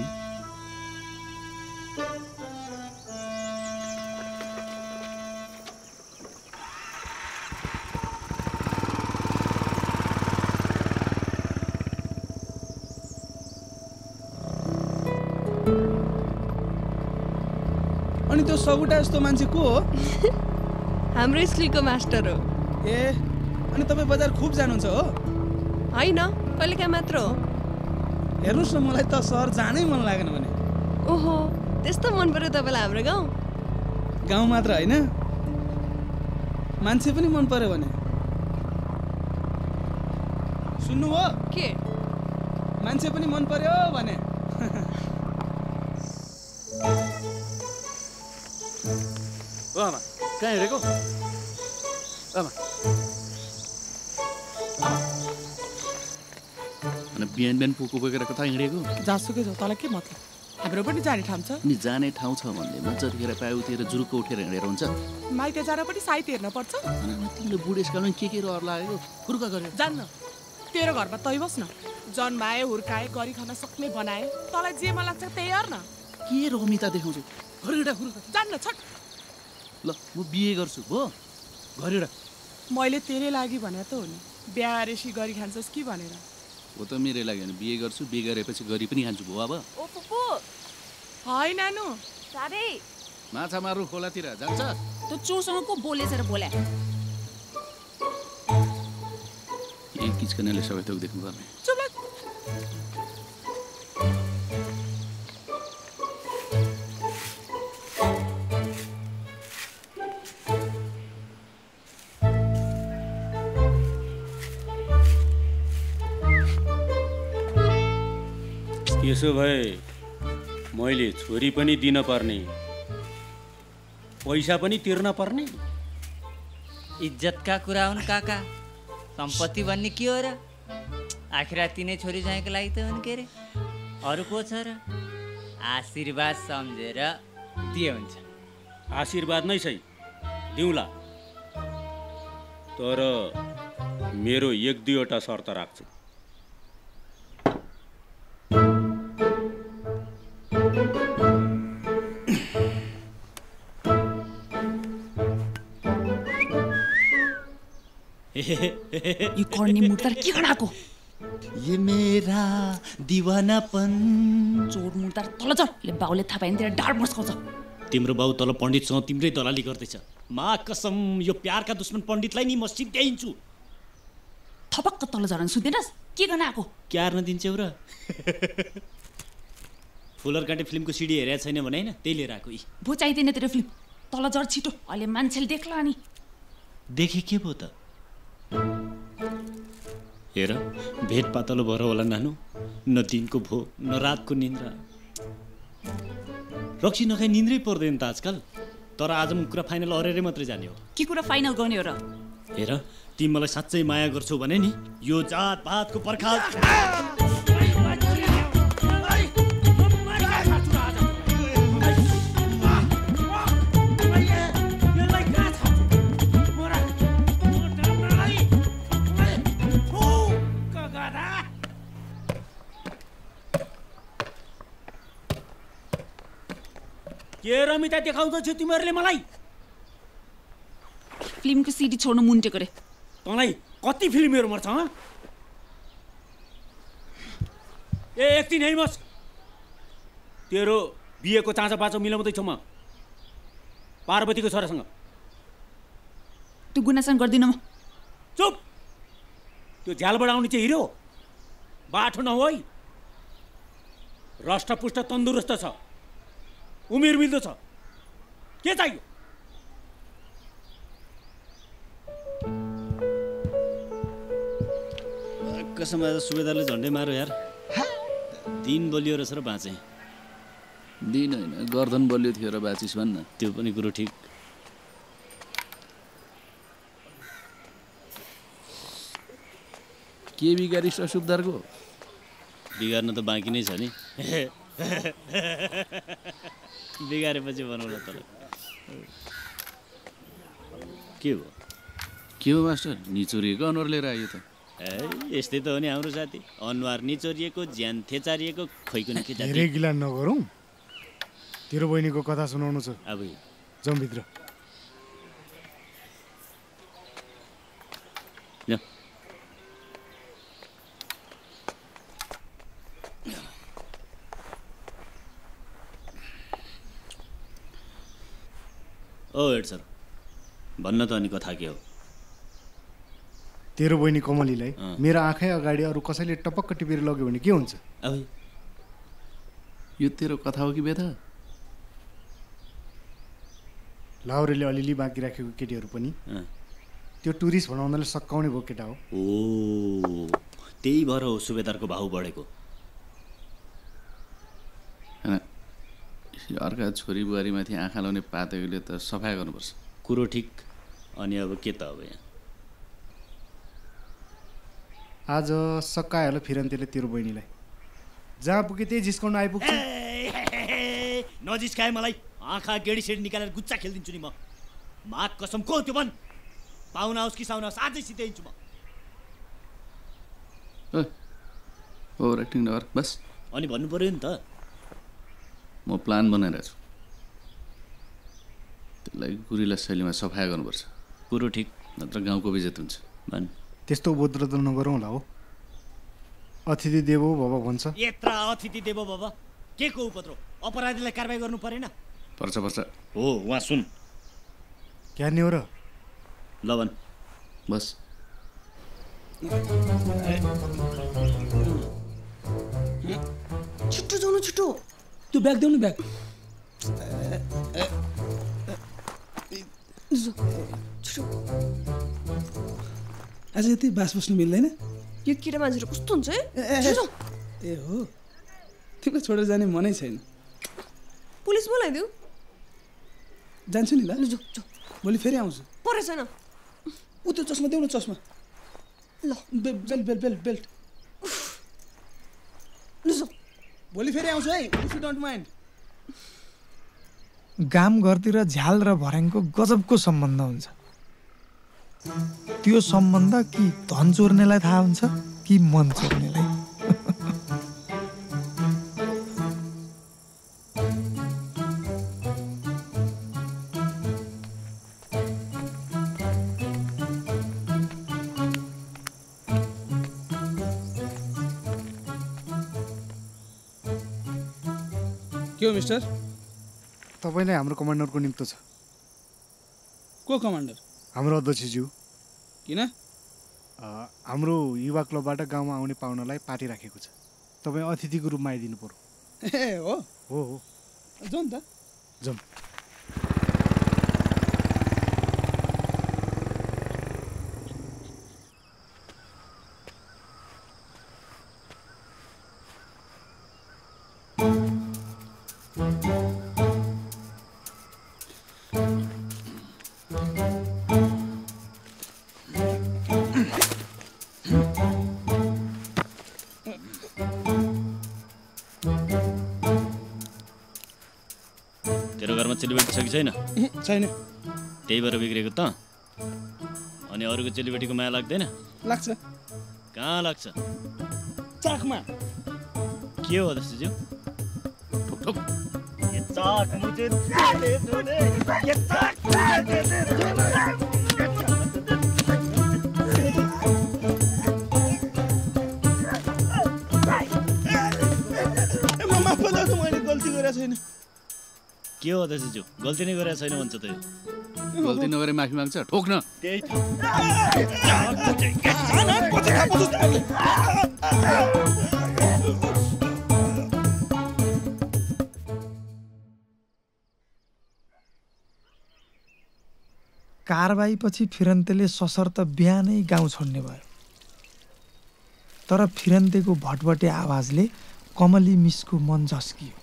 अनि त्यो सगुटा जस्तो मान्छे को हो? हाम्रो स्कुलको मास्टर हो। ए, अनि तपाईँ बजार खुब जानुहुन्छ हो? होइन, कहिलेका मात्र हो। हेर्नुहोस् न, मलाई त सहर जानै मन लागेन भने। ओहो, त्यस्तो मन पर्यो तपाईँलाई हाम्रो गाउँ? गाउँ मात्र होइन, मान्छे पनि मन पर्यो भने। सुन्नु हो के? मान्छे पनि मन पर्यो भने। ओ आमा, कहाँ हेरेको? आमा बिहान बिहान पोको बोकेर कता हिँडेको? जासुकै छ, तँलाई के मतलब? हाम्रो पनि जाने ठाउँ छ नि। जाने ठाउँ छ भन्ने जतिखेर पायो उतिर जुरुको उठेर हिँडेर हुन्छ। माइते जाँदा पनि सायद हेर्न पर्छ। तिमीले बुढेसकालमा के रहर लागेको हुर्का गऱ्यो? जान्न, तेरो घरमा तै बस्न। जन्माए, हुर्काए, गरी खान सक्ने बनाए, तँलाई जे मन लाग्छ त्यही हेर्न। के रमिता देखाउँछु? घरेडा हुर्का जान्न छट। ल, म बिहे गर्छु हो, घरेडा। मैले तेरै लागि भने त हो नि, बिहा रेसी गरी खान्छस् कि भनेर। वो तो मेरे लगे बीए गर्छु, बीए गरेपछि गरी पनि खान्छु भो। अब ओ पुपु, हाय नानु, सारे माछा मार्नु खोलातिर जान्छ त चोसँग को बोलेसर बोला। एक किचकनेले सबै थोक देख्नु पर्ने। चुप, त्यसो भए मैले छोरी पनि दिन पर्ने, पैसा पनि तिर्न पर्ने। इज्जतका कुरा हुन् काका, सम्पत्ति भन्ने के हो र? आखिरात तिनै छोरी जाएको लागि त हुन् के रे, अरू को छ र? आशीर्वाद सम्झेर दिए हुन्छ। आशीर्वाद नै सही दिउँला, तर मेरो एक दुईवटा शर्त राख्छु। ये कौनी मुर्तार के हड़ाको? ये मेरा दीवानापन। चोर मुर्तार तल चल, ले बाउले थाहा पाएन तेरा डाढ बस्काउँछ। तिम्रो बाउ तल पण्डितसँग तिम्रै दलाली गर्दैछ। मा कसम, यो प्यारका दुश्मन पण्डितलाई नि म सिध्याइन्छु। थपक्क तल झरन सुदिनस्, के गर्न आको? क्यार नदिन्छौ र? फुलर काटे फिल्मको सिडी हेरेको छैन भने हैन, त्यही लिएर आएको। यी भो चाहिँदैन तेरो फिल्म, तल झर छिटो, अहिले मान्छेले देख्ला। अनि देखे के भो त? हेर, भेट पातलो भएर होला नानु, न दिनको भो न रातको निन्द्रा। रक्सी नखाइ निन्द्रै पर्दैन त आजकल। तर आज म कुरा फाइनल अरेरै मात्रै जाने हो। के कुरा फाइनल गर्ने हो र? हेर, तिमी मलाई साँच्चै माया गर्छौ भने नि, यो जात पातको पर्खाल। के रमिता देखाउँदैछौ तिमीहरूले मलाई? फिल्मको सिडी छोड्नु मुन्टेको रे। तँलाई कति फिल्महरू मर्छ? ए एकछिन है मस्, तेरो बिहेको चाँचोपाँचो मिलाउँदैछौ म पार्वतीको छोरासँग। त्यो गुनासन गर्दिन म। चुप, त्यो झ्यालबाट आउने चाहिँ हिरो बाठो नहो है। रष्टपुष्ट तन्दुरुस्त छ, उमेर मिल्दो छ, के चाहियो? कसम आज सुबेदारले झन्डै मार्यो यार। दिन बलियो रहेछ र बाँचे। दिन हैन गर्दन बलियो थियो र बाँचिस भन्न। त्यो पनि कुरो ठिक। के बिगारिस सुबेदारको? बिगार्न त बाँकी नै छ नि। बिगारेपछि बनाउला तल। के हो? के हो मास्टर? निचोरिएको अनुहार लिएर आयो त। यस्तै त हो नि हाम्रो साथी, अनुहार निचोरिएको, ज्यान थेचारिएको, खोइको नि के जाति। धेरै गिला नगरौँ, तेरो बहिनीको कथा सुनाउनु छ। अब जाउँ भित्र। ओ हेड सर, भन्न त अनि कथा के हो? तेरो बहिनी कमलीलाई मेरो आँखै अगाडि अरू कसैले टपक्क टिपेर लग्यो भने के हुन्छ? यो तेरो कथा हो कि बेथा? लाहुरेले अलिअलि बाँकी राखेको केटीहरू पनि त्यो टुरिस्ट भनाउनले सक्काउने भएको केटा हो। ओ त्यही भएर हो सुबेदारको भाउ बढेको। अर्का छोरी बुहारीमाथि आँखा लाउने पातोले त सफा गर्नुपर्छ। कुरो ठिक। अनि अब के त? अब यहाँ आज सक्काइहाल्यो फिरन्तेले तेरो बहिनीलाई। जहाँ पुगे त्यही जिस्काउन आइपुग्छ। नजिस्काए मलाई, आँखा गेडी सेडी निकालेर गुच्चा खेलिदिन्छु नि म। माग कसम को त्यो भन। पाहुना होस् कि साउना होस्, आजै सिधाइदिन्छु म। ओभर एक्टिङ नगर बस। अनि भन्नु पर्यो नि त। म प्लान बनाइरहेको छु। त्यसलाई गुरिला शैलीमा सफाया गर्नुपर्छ। कुरो ठिक, नत्र गाउँको बेइज्जत हुन्छ। भन्। त्यस्तो उद्र त नगरौँ होला हो। अतिथि देवो भव भन्छ। यत्रा अतिथि देवो भव के को उपद्रो? अपराधीलाई कारबाही गर्नु परेन? पर्छ पर्छ। हो उहाँ सुन। क्याने हो र? ल भन्। बस। छिट्टो जानु छिट्टो। त्यो ब्याग देऊ न ब्याग। छिटो। आज यति बास बस्नु मिल्दैन। यो किरा मान्छेहरू कस्तो हुन्छ ए हो। तिमीलाई छोडेर जाने मनै छैन। पुलिस बोलाइदेऊ। जान्छु नि ल। भोलि फेरि आउँछु। परेछ न। ऊ त्यो चस्मा देऊ न चस्मा। ल बेल्ट बेल्ट बेल्ट बेल्ट। भोलि फेरि आउँछु है। If you don't mind. गाम घरतिर झ्याल र भर्याङको गजबको सम्बन्ध हुन्छ। त्यो सम्बन्ध कि धन चोर्नेलाई थाहा हुन्छ कि मन चोर्नेलाई। के हो मिस्टर? तपाईलाई हाम्रो कमान्डरको निम्तो छ। को कमान्डर? हाम्रो अध्यक्षज्यू। किन? हाम्रो युवा क्लबबाट गाउँमा आउने पाहुनालाई पार्टी राखेको छ। तपाईँ अतिथिको रूपमा आइदिनु पर्यो। ए हो हो हो। जाउँ त। जाउँ। चेलीबेटी छ कि छैन? छैन। त्यही भएर बिग्रेको त। अनि अरूको चेलीबेटीको माया लाग्दैन? लाग्छ। कहाँ लाग्छ? चाकमा। के हो अध्यक्षज्यू? माफ गर्नु, मैले गल्ती गरेको छैन। के हो अध्यक्षज्यू? गल्ती नै गरेको छैन भन्छ त। गल्ती नगरे माफी माग्छ? ठोक्न। कारबाही पछि फिरन्तेले सशर्त बिहानै गाउँ छोड्ने भयो। तर फिरंदे को भटभटे आवाजले कमली मिस को मन झस्कियो।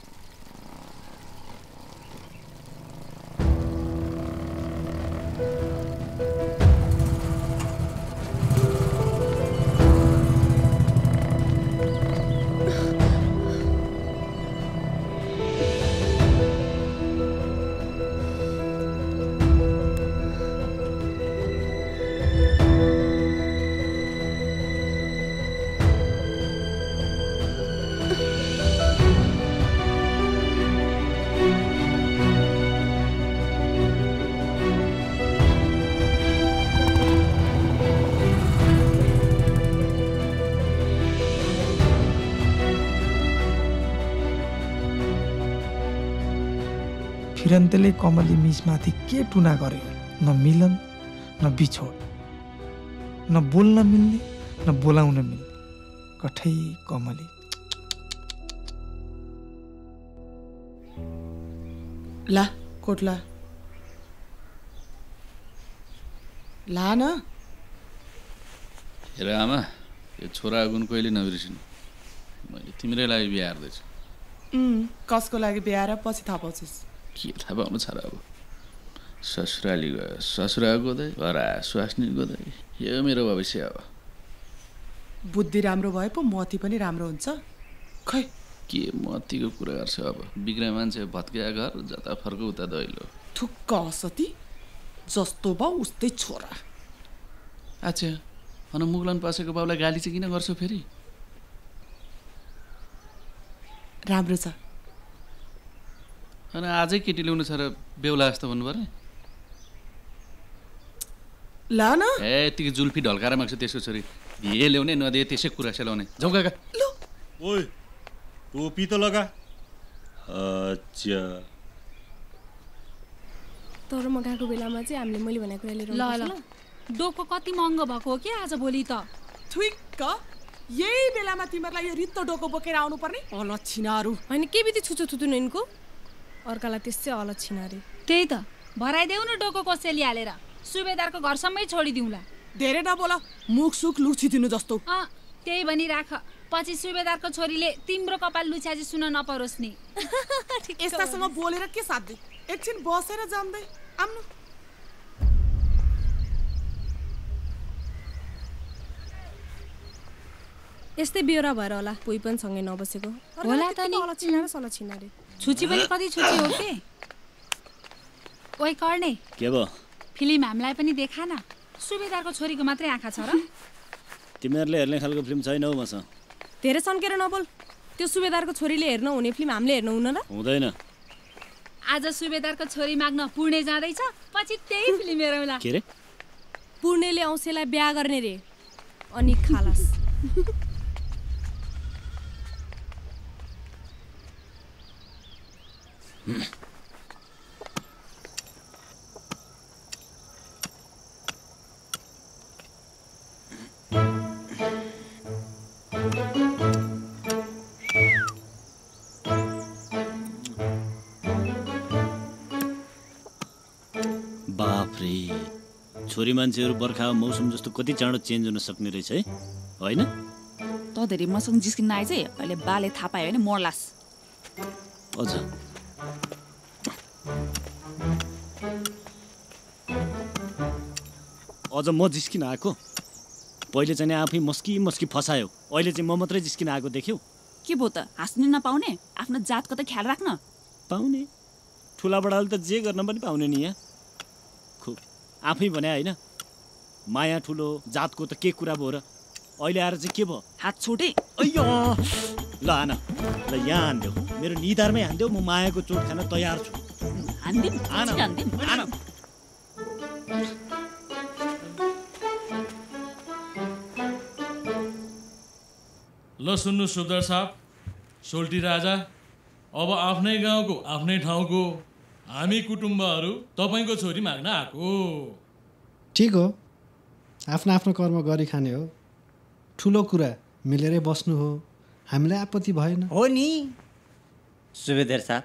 फिरन्तले कमली मिसमाथि के टुना गर्यो, न मिलन न बिछोड, न बोल्न मिल्ने न बोलाउन मिल्ने। कठै कमली ला कोटला ला न हेर आमा, यो छोरा गुण कहिले नबिर्सिनु। मैले तिम्रै लागि बिहा गर्दै छु। कसको लागि बिहा र पछि थाहा पाउँछस्? के थाहा पाउनु छ र? अब ससुराली गयो, ससुरा गोदै घर आयो, स्वास्नी गोदै। यो मेरो भविष्य। अब बुद्धि राम्रो भए पो मती पनि राम्रो हुन्छ। खै के मतीको कुरा गर्छ? अब बिग्रे मान्छे भत्किया घर, जता फर्को उता दैलो। ठुक्क असती जस्तो भाउ उस्तै छोरा। अच्छा, अनि मुगलन पासेको बाउलाई गाली चाहिँ किन गर्छौ फेरि? राम्रो छ। अनि आजै केटी ल्याउनु छ र बेहुला जस्तो भन्नु पर्ने? ला न ए तिमी जुल्फी ढल्काएर माग्छ त्यसको छोरी। दिए ल्याउने नदिए त्यसै कुरा सेलाउने। जाऊ काका। ओइ टोपी त लगा। अच्छा, तर म गएको बेलामा चाहिँ हामीले मैले भनेको कुरा लिएर आउनु। ल ल, डोको कति महँगो भएको हो के आज भोलि त? ठिक क यही बेलामा तिमीहरुलाई यो रित्तो डोको बोकेर आउनु पर्ने। अलक्षिनाहरु हैन के बिति छुचो छुचुन इनको अर्कालाई त्यसै अलक्षिना रे। त्यही त, भराइदेऊ न डोको कसैले हालेर, सुबेदारको घरसम्मै छोडिदिउँला। धेरै नबोल, मुख सुख लुचिदिनु जस्तो। अँ त्यही भनिराख, पछि सुबेदारको छोरीले तिम्रो कपाल लुच्याजी सुन्न नपरोस् नि। यस्तासम्म बोलेर के साध्य? एकछिन बसेर जाम्दै आम्नु। यस्तै बेहोरा भएर होला कोही पनि सँगै नबसेको होला त नि। अलक्षिना सलक्षिना रे। छुची पनि कति छुची हो के? ओइ कर्णे, के भयो? फिल्म हामीलाई पनि देखा न। सुबेदारको छोरीको मात्रै आँखा छ र? तिमीहरूले हेर्ने खालको फिल्म छैन हौ मसँग। धेरै सन्केर नबोल। त्यो सुबेदारको छोरीले हेर्न हुने फिल्म हामीले हेर्नु हुन्न र? हुँदैन। आज सुबेदारको छोरी माग्न पुर्णे जाँदैछ, पछि त्यही फिल्म हेरौला। के रे? पुर्णेले औँसेलाई बिहा गर्ने रे। अनि खालास। बाफरे, छोरी मान्छेहरु बर्खा मौसम जस्तो कति चाँडो चेन्ज हुन सक्ने रहेछ है, होइन? त धेरै मसँग जिस्किन आएछ है। अहिले बाले थाहा पायो भने मर्लास। अझ अझ म जिस्किन आएको? पहिले चाहिँ आफै मस्की मस्की फसायो, अहिले चाहिँ म मात्रै जिस्किन आएको देख्यौ? के भयो त? हाँस्नु नपाउने, आफ्नो जातको त ख्याल राख्न पाउने। ठुला बडाले त जे गर्न पनि पाउने नि यहाँ। खु आफै भने होइन? माया ठुलो, जातको त के कुरा भयो र? अहिले आएर चाहिँ के भयो? हात छोटे। अय्यो ल आना, ल यहाँ हान्देऊ, मेरो निधारमै हान्देऊ। म मायाको चोट खान तयार छु। हान्दिम हान्दिम आना। ल सुन्नु सुबदार साहब, सोल्टी राजा, अब आफ्नै गाउँको आफ्नै ठाउँको हामी कुटुम्बहरू तपाईँको छोरी माग्न आएको। ठिक हो, आफ्नो आफ्नो कर्म गरी खाने हो। ठुलो कुरा मिलेरै बस्नु हो, हामीलाई आपत्ति भएन हो नि। सुबेदार साहब,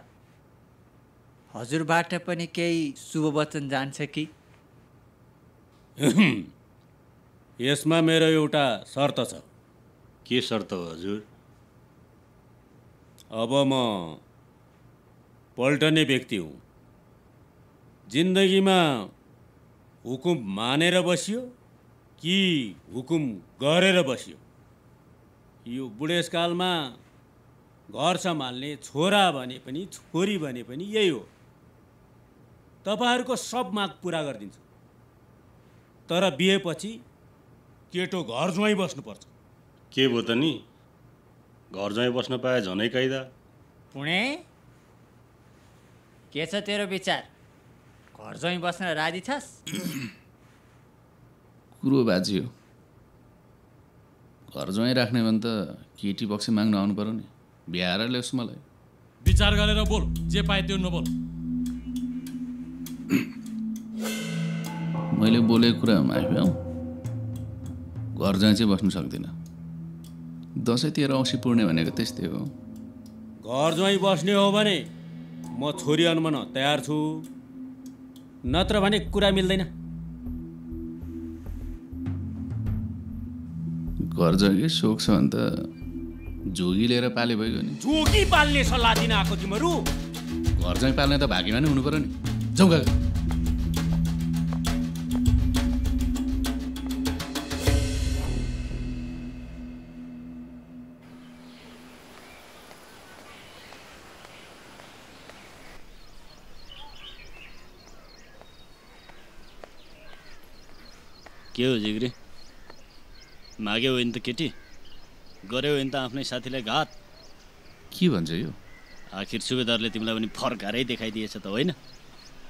हजुरबाट पनि केही शुभ वचन जान्छ कि? यसमा मेरो एउटा शर्त छ। के शर्त हो हजुर? अब म पल्टने व्यक्ति हूँ। जिंदगी में हुकुम मानेर बस्यो कि हुकुम गरेर बस्यो? यो बुढेसकाल में घर संभालने छोरा भने पनि छोरी भने पनि यही हो। तपाईहरुको सब माग पूरा गरिदिन्छु, तर बिहेपछि केटो घर ज्वाई बस्नुपर्छ। के भो त नि घर ज्वाई बस्न पाए झनै काइदा। पुणे के छ तेरो विचार? घर ज्वाई बस्न राजी छस्? कुरो बाजी हो। घर ज्वाई राख्ने भने त केटी बक्सी माग्न आउनु पर्यो नि। बिहार ल्याउस मलाई। विचार गरेर बोल, जे पाए त्यो नबोल। मैले बोलेको कुरा माफी आऊ। घर ज्वाई चाहिँ बस्न सक्दिन। 10-13 औँसी पुर्ने भनेको त्यस्तै हो। घर ज्वाई बस्ने हो भने म छोरी अनुमान तयार छु, नत्र भने कुरा मिल्दैन। घर ज्वाईकै सोख छ भने त जोगी लिएर पाले भइगयो नि। जोगी पाल्ने सल्लाह दिन आएको तिमीहरू? घर ज्वाई पाल्ने त भाग्यमा नै हुनु पर्यो नि। जाऊ काका। के हो जिग्री? माग्यो होइन त केटी, गर्यो होइन त आफ्नै साथीलाई घात। के भन्छ यो? आखिर सुबेदारले तिमीलाई पनि फर्काएरै देखाइदिएछ त होइन?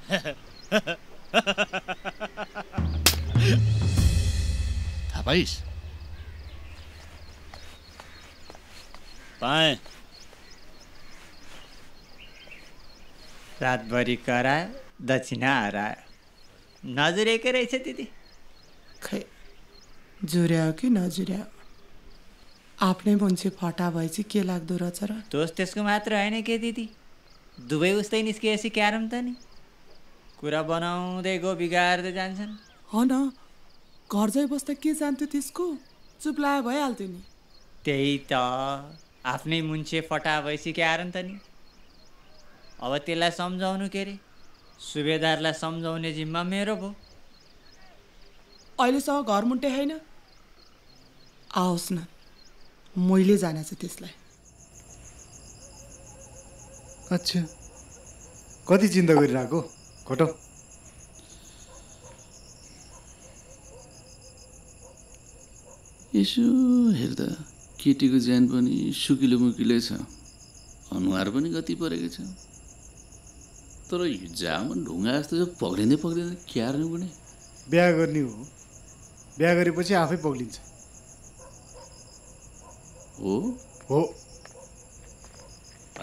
थाहा पाइस? पाएँ। रातभरि करायो, दक्षिणा हरायो। नजुरेकै रहेछ दिदी। खै जुर्याओ कि नजुर्याओ, आफ्नै मान्छे फटा भएपछि के लाग्दो रहेछ र? दोष त्यसको मात्र होइन के दिदी, दुवै उस्तै निस्किएपछि क्यारम त नि। कुरा बनाउँदै गो बिगार्दै जान्छन्। हो न, घर जाइ बस्दा के जान्थ्यो त्यसको? चुप लाए भइहाल्थ्यो नि। त्यही त, आफ्नै मान्छे फटा भएपछि क्यारम त नि। अब त्यसलाई सम्झाउनु के रे? सुबेदारलाई सम्झाउने जिम्मा मेरो भयो। अहिलेसम्म घर मुन्टे होइन। आओस् न, मैले जाने छ त्यसलाई। अच्छा, कति चिन्ता गरिरहेको घटो? यसो हेर्दा केटीको ज्यान पनि सुकिलो मुकिलो छ, अनुहार पनि गति परेको छ, तर हिजोआमन ढुङ्गा जस्तो चाहिँ पक्रिँदै पक्रिँदै क्यार्नु पनि। बिहा गर्ने हो, बिहा गरेपछि आफै पग्लिन्छ। हो हो।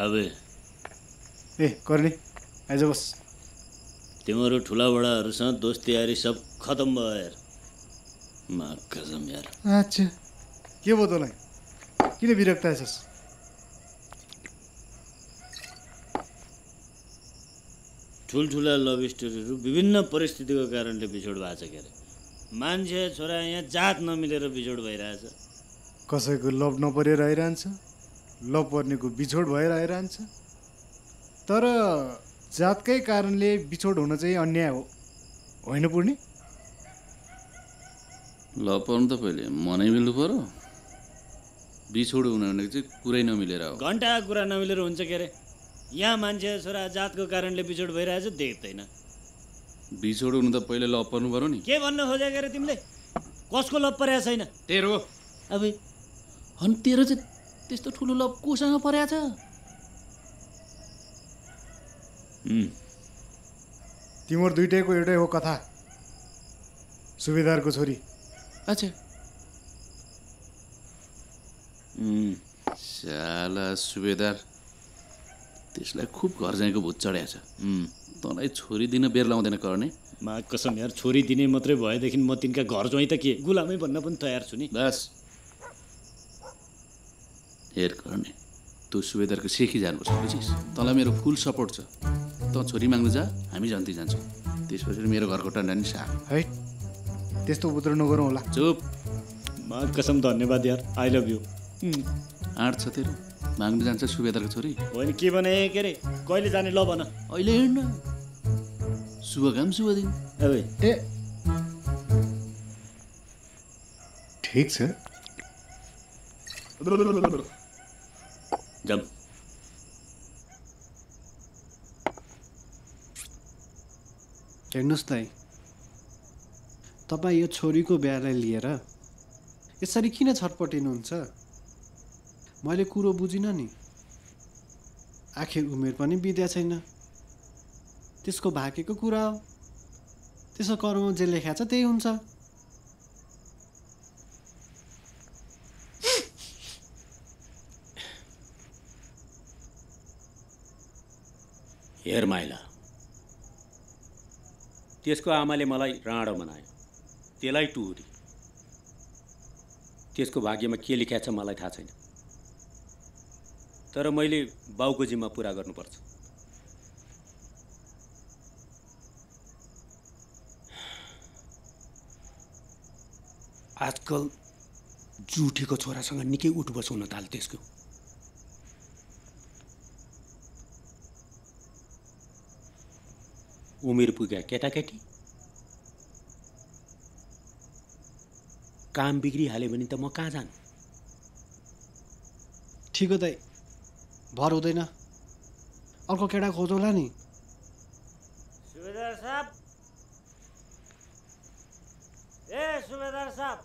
अब ए गर्ने, आज बस। तिम्रो ठुला बडाहरूसँग दोस्ती यारी सब खत्तम भयो यार। मा कसम यार। अच्छा, के भयो तँलाई? किन विरक्त आएछस्? ठुलठुला लभ स्टोरीहरू विभिन्न परिस्थितिको कारणले बिछोड भएको छ। के अरे मान्छे छोरा यहाँ जात नमिलेर बिछोड भइरहेछ। कसैको लभ नपरेर आइरहन्छ, लभ पर्नेको बिछोड भएर आइरहन्छ। तर जातकै कारणले बिछोड हुन चाहिँ अन्याय हो, होइन पूर्णी? लभ पर्नु त पहिले मनै मिल्नु पर्यो। बिछोड हुन भनेको चाहिँ कुरै नमिलेर हो। घन्टा कुरा नमिलेर हुन्छ के अरे? यहाँ मान्छे छोरा जातको कारणले बिछोड भइरहेछ देख्दैन। बिछोड हुनु त पहिले लभ पर्नु पर्यो नि। के भन्न खोजेको अरे तिमीले? कसको लभ परेको छैन? तेरो। अब अनि तेरो चाहिँ त्यस्तो ठुलो लभ कोसँग परेको छ? तिम्रो दुइटैको एउटै हो कथा, सुबेदारको छोरी। अच्छा। साला सुबेदार, त्यसलाई खुब घर जाएको भूत चढ्या छ। तँलाई छोरी दिन बेर लाउँदैन गर्ने। मा कसम यार, छोरी दिने मात्रै भएदेखि म तिनका घर ज्वाई त के गुलामै भन्न पनि तयार छु नि। बस हेर गर्ने, तँ सुबेदारको सेकी जानुपर्छ, बुझिस्? तँलाई मेरो फुल सपोर्ट छ। तँ छोरी माग्नु जा, हामी जन्ती जान्छौँ। त्यसपछि मेरो घरको टन्डा नि सा। है, त्यस्तो उत्र नगरौँ होला। चुप। मा कसम धन्यवाद यार, आई लभ यू। आँट छ तेरो भाग्नु जान्छ सुबेदारको छोरी होइन के भने के रे कहिले जाने ल भन अहिले हिँड्न शुभ काम शुभ दिन ए ठीक छ जाम हेर्नुस् दाइ तपाई यो छोरीको बिहालाई लिएर यसरी किन छटपटिनुहुन्छ मैले कुरो बुझिनँ नि आखिर उमेर पनि बित्या छैन त्यसको भाकेको कुरा हो त्यसो करौँ जे लेख्या छ त्यही हुन्छ हेर माइला त्यसको आमाले मलाई राँडो बनायो त्यसलाई टुरी त्यसको भाग्यमा के लेख्या छ मलाई थाहा छैन तर मैले बाउको जिम्मा पूरा गर्नुपर्छ आजकल जुठीको छोरासँग निकै उठबस हुन थाल्यो त्यसको उमेर पुग्या केटाकेटी काम बिग्रिहाल्यो भने त म कहाँ जानु ठीक हो दाइ भर हुँदैन अर्को केटा खोजौला नि सुबेदार साहब ए सुबेदार साहब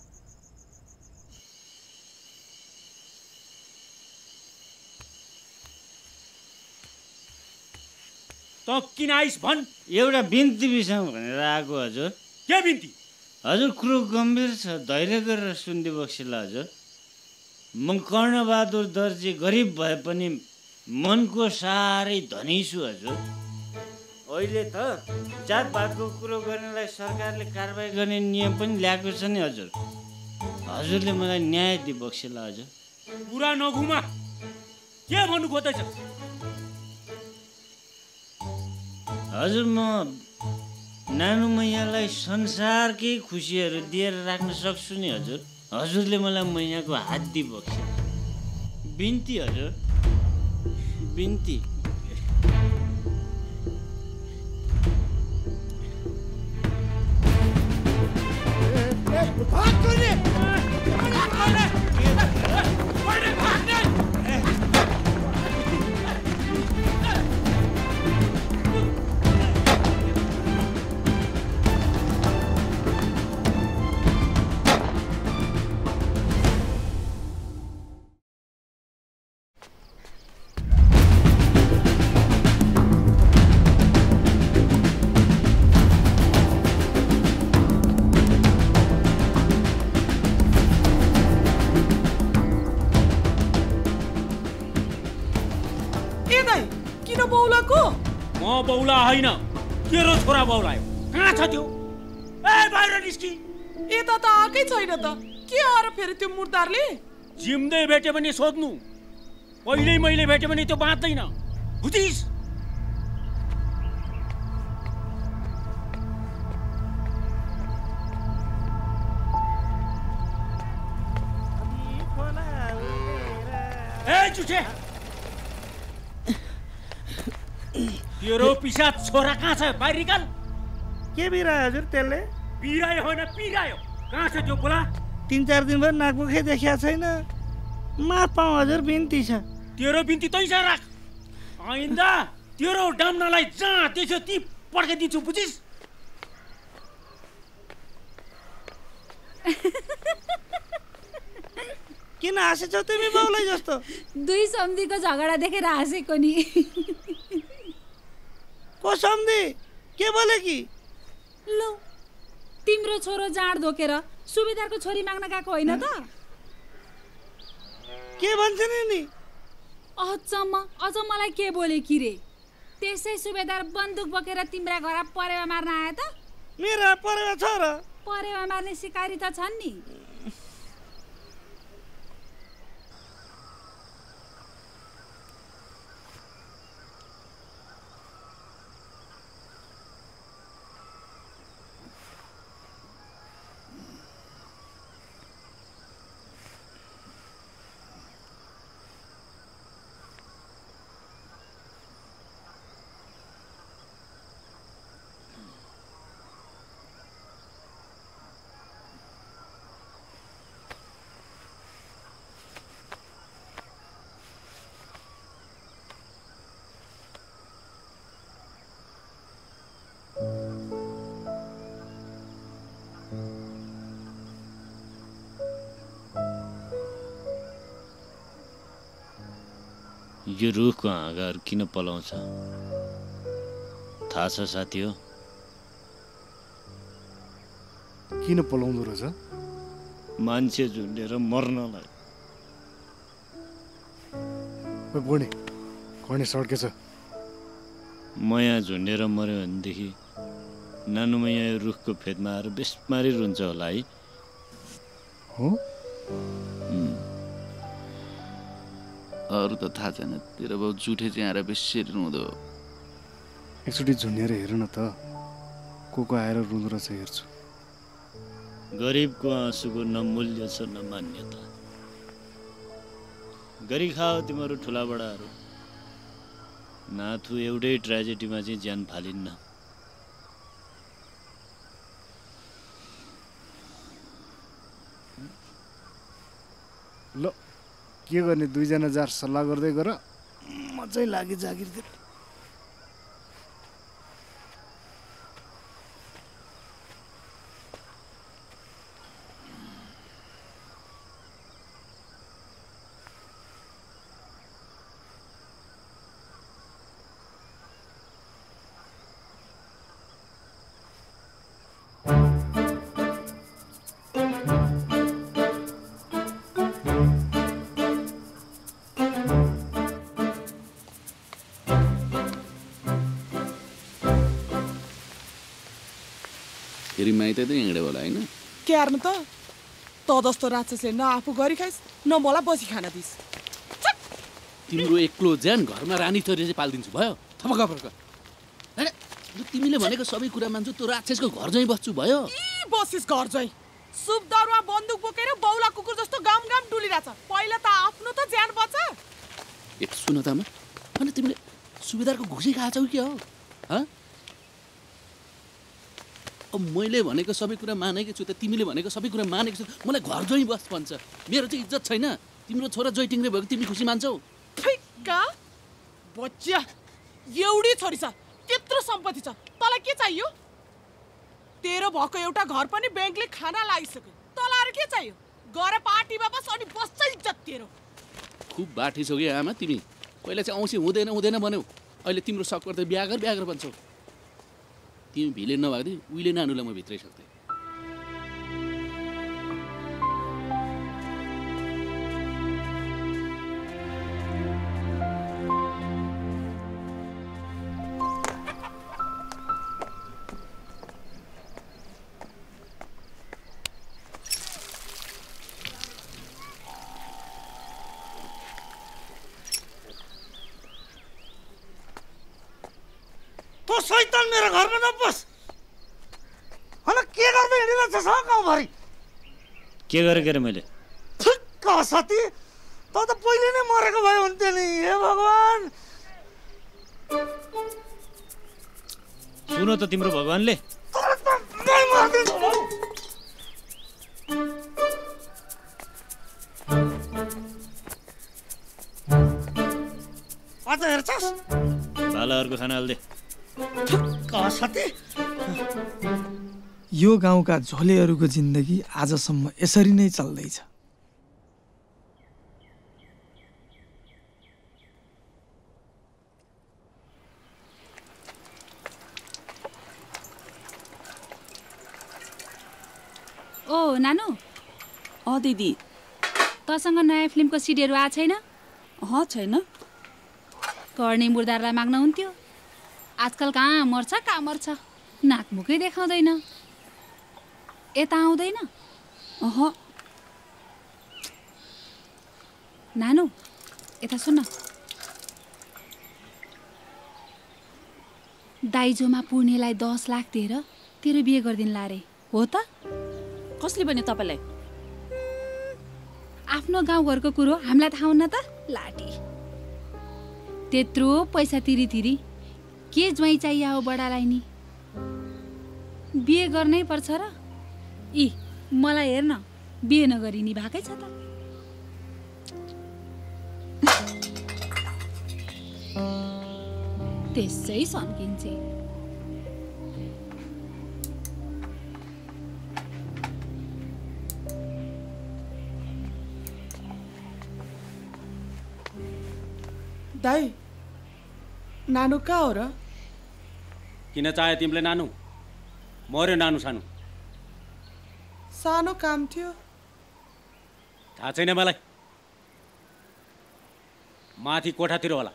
त किन आइस भन् एउटा बिन्ती बिर्सौँ भनेर आएको हजुर के बिन्ती हजुर कुरो गम्भीर छ धैर्य गरेर सुनिदिबक्सिला हजुर म कर्णबहादुर दर्जी गरिब भए पनि मनको साह्रै धनी छु हजुर अहिले त जातपातको कुरो गर्नेलाई सरकारले कारबाही गर्ने नियम पनि ल्याएको छ नि हजुर हजुरले मलाई न्याय दिबक्सिला हजुर पुरा नघुमा के भन्नु खोज्दैछ हजुर म नानु मैयालाई संसारकै खुसीहरू दिएर राख्न सक्छु नि हजुर हजुरले मलाई मैयाको हात दिबक्स बिन्ती हजुर बिन्ती बौला हैन तेरो छोरा बौलायो कहाँ छ त्यो ए बाहिर निस्कि यता त आकै छैन त के आएर फेरि त्यो मुर्दारले जिम्दै भेटे पनि सोध्नु पहिले मैले भेटे पनि त्यो बाँच्दैन बुझिस ए जुठे तेरो पिसाच छोरा कहाँ छ बाहिर निकाल के बिरायो हजुर त्यसले बिरायो होइन पिरायो कहाँ छ त्यो बोला तीन चार दिन भयो नाकमुखै देखिया छैन माफ पाऊ हजुर बिन्ती छ तेरो बिन्ती तै छ राख आइन्दा तेरो डाम्नालाई जहाँ त्यसो ती पड्काइदिन्छु बुझिस किन हाँसेछौ तिमी बाउलाई जस्तो दुई सम्धिको झगडा देखेर हाँसेको नि ओ सम्धि के बोले कि लो तिम्रो छोरो जाँड धोकेर सुबेदारको छोरी माग्न गएको होइन त के भन्छ नि अझ मलाई के बोले कि रे त्यसै सुबेदार बन्दुक बोकेर तिम्रा घर परेवा मार्न आए त मेरा परेवा छोरा परेवा मार्ने सिकारी त छन् नि यो रुखको हाँगाहरू किन पलाउँछ थाहा छ साथी? हो किन पलाउँदो रहेछ? मान्छे झुन्डेर मर्नलाई। बुढी कने सड्केछ, मया झुन्डेर मर्यो भनेदेखि नानुमैया यो रुखको फेदमा आएर बेसमारी रुन्छ होला है। हो अरू त थाहा छैन, तेरो बाउ जुठे चाहिँ आएर बेसरी रुँदो। एकचोटि झुन्डेर हेर न त, को आएर रुँदो रहेछ हेर्छु। गरिबको आँसुको न मूल्य छ न मान्यता। गरी खाओ तिमीहरू ठुला बडाहरू, नाथु एउटै ट्रेजेडीमा चाहिँ ज्यान फालिन्न। ल के गर्ने, दुईजना जार सल्लाह गर्दै गर, मजै लाग्यो जागिरतिर। माइते त हिँडे होला हैन क्यार न त जस्तो राक्षसले न आफू गरी खाइस् न मलाई बसी खाना दिस। तिम्रो एक्लो ज्यान घरमा रानी थोरै चाहिँ पाल्दिन्छु भयो थपक फर्क। हैन तिमीले भनेको सबै कुरा मान्छु, त्यो राक्षसको घर जै बस्छु भयो। ए बसिस घर जै सुपदारुवा बन्दुक बोकेर बौला कुकुर जस्तो गाम गाम डुलिराछ, पहिला त आफ्नो त ज्यान बचा। एक सुन त म, अनि तिमीले सुबेदारको घुसी खाछौ कि हो? ह मैले भनेको सबै कुरा मानेको छु त, तिमीले भनेको सबै कुरा मानेको छु, मलाई घर जोइ बस भन्छ। मेरो चाहिँ इज्जत छैन, तिम्रो छोरा जोइटिङले भएको तिमी खुसी मान्छौ? ठिक्का बच्चा, एउटी छोरी छ, त्यत्रो सम्पत्ति छ, तलाई के चाहियो? तेरो भएको एउटा घर पनि बैंकले खाना लागिसक्यो, तलाई अरु के चाहियो? गएर पार्टीमा बस अनि बस्छ इज्जत तेरो। खुब बाठी छौ कि आमा तिमी, पहिला चाहिँ औँसी हुँदैन हुँदैन भन्यौ, अहिले तिम्रो सक्कर त ब्यागर ब्यागर भन्छौ। तिमी भिले नभाग्दै उहिले नानुलाई म भित्रै सक्थे। के गरेर मैले ठिक्क साथी त पहिले नै मरेको भयो हुन्थ्यो नि। हे भगवान सुन त, तिम्रो भगवानले अझ हेर्छस् बालाहरूको खाना हाल्दे। ठिक्क साथी यो गाउँका झोलेहरूको जिन्दगी आजसम्म यसरी नै चल्दैछ। ओ नानु, अँ दिदी तसँग नयाँ फिल्मको सिडीहरू आएको छैन? अँ छैन। कर्णे मुर्दारलाई माग्न हुन्थ्यो, आजकल कहाँ मर्छ नाकमुखै देखाउँदैन। यता आउँदैन? अह नानु यता सुन्न, दाइजोमा पुर्णेलाई 10 लाख दिएर तेरो बिहे गरिदिन्ला अरे, हो त? कसले भन्यो तपाईँलाई? आफ्नो गाउँघरको कुरो हामीलाई थाहा हुन्न त लाटी। त्यत्रो पैसा तिरी तिरी के ज्वाइँ चाहियो हो बडालाई नि? बिहे गर्नै पर्छ र? ई मलाई हेर्न बिहे नगरिनी भएकै छ त। त्यसै सन्किन्छ। दाई नानू का हो रहा किन चाहे तिमले नानू मर्यो नानू सानू सानो काम थियो थाहा छैन मलाई माथि कोठातिर होला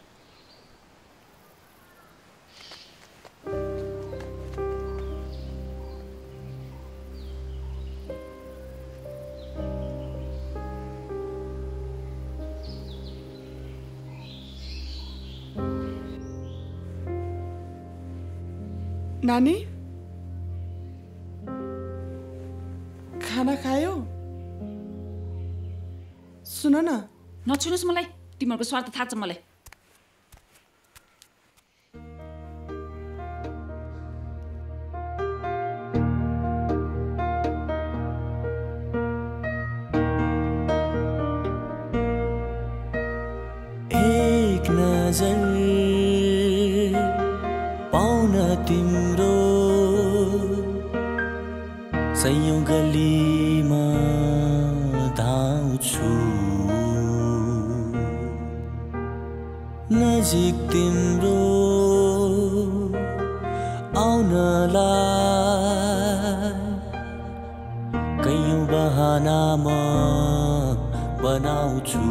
नानी खाना खायो सुन न नछुनुस् मलाई तिमीहरुको स्वार्थ थाहा छ मलाई एक नजर पाउन तिम्रो संयोग गलीमा धाउँछु नजिक तिम्रो आउनलाई कयौं बहानामा बनाउँछु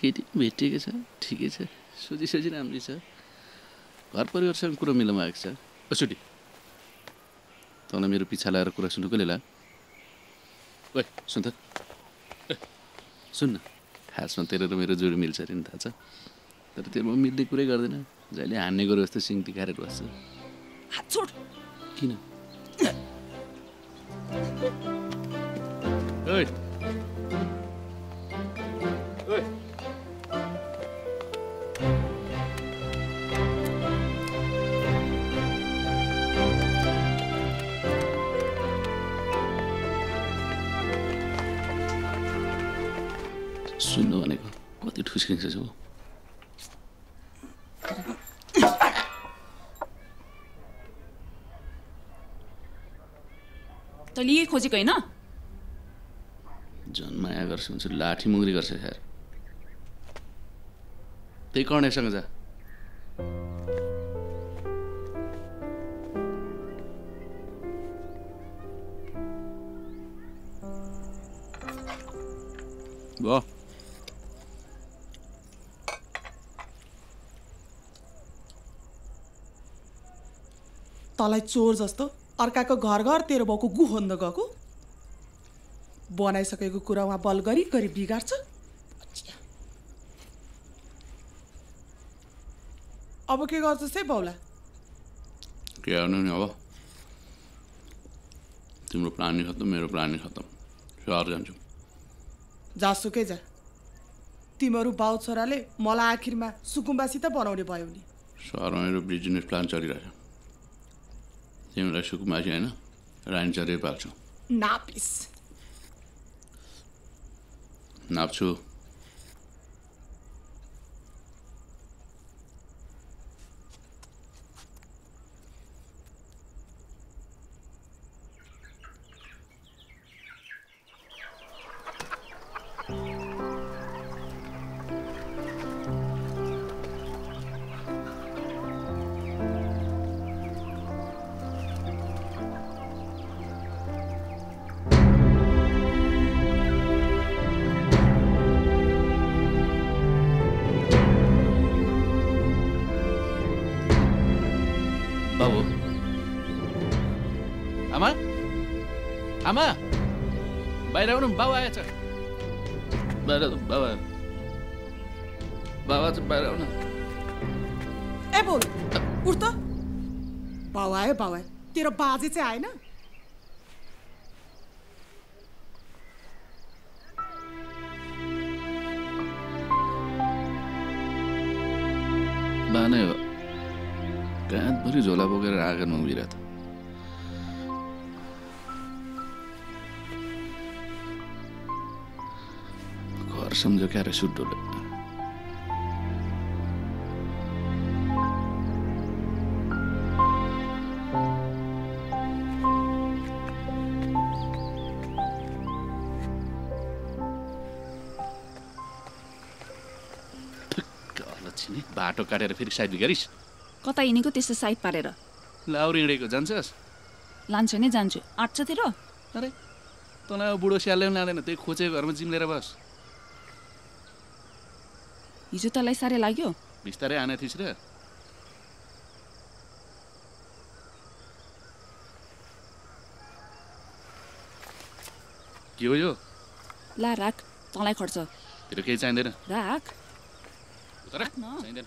केटी भेटिएको छ ठिकै छ सोझी सोझी राम्री छ घर परिवारसँग कुरो मिलाउनु आएको छ एकचोटि तँलाई मेरो पिछा लगाएर कुरा सुन्नु कसले ला ओइ सुन त सुन्न खासमा तेरो र मेरो जोडी मिल्छ अरे नि थाहा छ तर तेरो मिल्ने कुरै गर्दैन जहिले हान्ने गरे जस्तो सिङ टिकाएर बस्छ हात छोड किन ओइ ओइ सुन्नु भनेको कति ठुस्किन्छ छ तैँले यही खोजेको होइन जन्माया गर्छ हुन्छ लाठी मुग्री गर्छ यार त्यही कर्णेसँग जा ब तलाई चोर जस्तो अर्काको घर घर तेरो बाउको गु खोज्न गएको बनाइसकेको कुरा उहाँ बल गरी गरी बिगार्छ अब के गर्छस् है बाउला के गर्नु नि अब तिम्रो प्लान नि खत्तम मेरो प्लान नि खत्तम सहर जान्छु जासुकै जा तिमीहरू बाउ छोराले मलाई आखिरमा सुकुम्बासित बनाउने भयो नि सहरमा मेरो बिजनेस प्लान चलिरहेछ तिमीलाई सुकुम्बासी हैन रानीचरी पाल्छौ नापिस नाप्छु आमा, Bayaran bawa aja. Bayaran bawa. Bawa tu bayaran. Eh bol, urta? Bawa hai, तेरा बाजी से आए ना? बाने वो, कांत भरी झोला वगैरह आकर मंगी रहा था। और समझो क्या रसूद डोले। बाटो काटेर फेरि साइड गरिस् कता हिनेको त्यस्तो साइड पारेर लाउरिडेको जान्छस् लान्छु नि जान्छु 8 छ तेरो अरे तनाउ बुढो स्यालले लादैन त्यही खोचे घरमा जिम्लेर बस हिजो तलाई सारे लाग्यो बिस्तारै आने थिस र के हो यो ला राख तलाई खड्छ तेरो केही चाहिदैन राख राख न चाहिदैन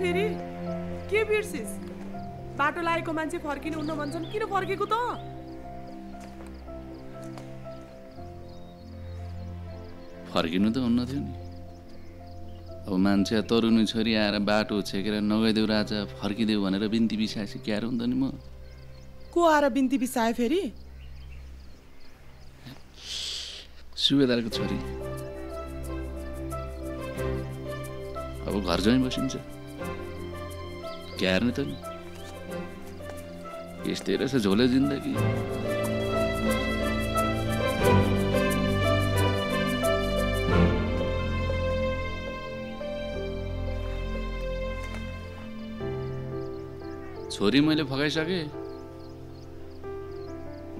फेरी के बिर्सिस बाटो लागेको मान्छे फर्किन उन्न भन्छन् किन फर्केको त फर्किनु त उन्न थियो नि अब मान्छे तरुनी छोरी आएर बाटो छेकेर नगइदेऊ राजा फर्किदेऊ भनेर बिन्ती बिसाएछ क्यार हुन्छ नि म को आएर बिन्ती बिसाए फेरि सुबेदारको छोरी अब घर जाइन बसिन्छ क्यार नै त नि यस्तै रहेछ झोले जिन्दगी छोरी मैले फकाइसके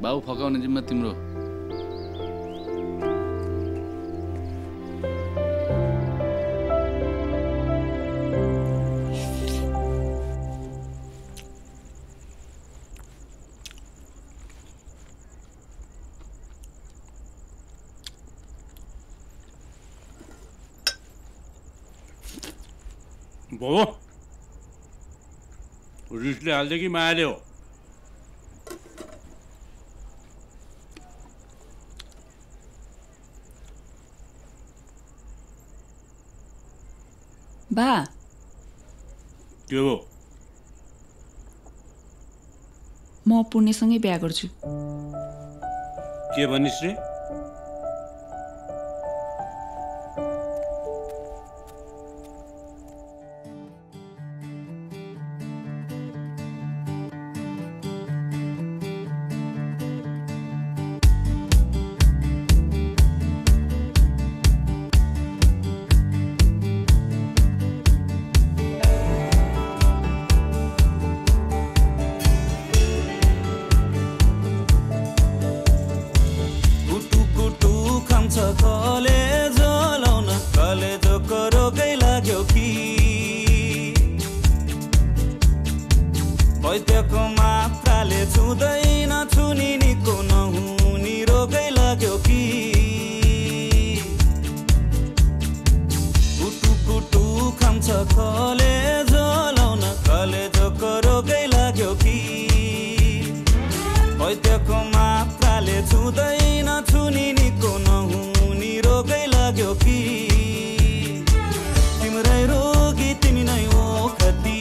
बाउ फकाउने जिम्मा तिम्रो रिसले हाल्दे कि मायाले हो बा के हो म पुण्यसँगै बिहा गर्छु के भनिस् रे तिम्रै रोगी तिमी नै हो खती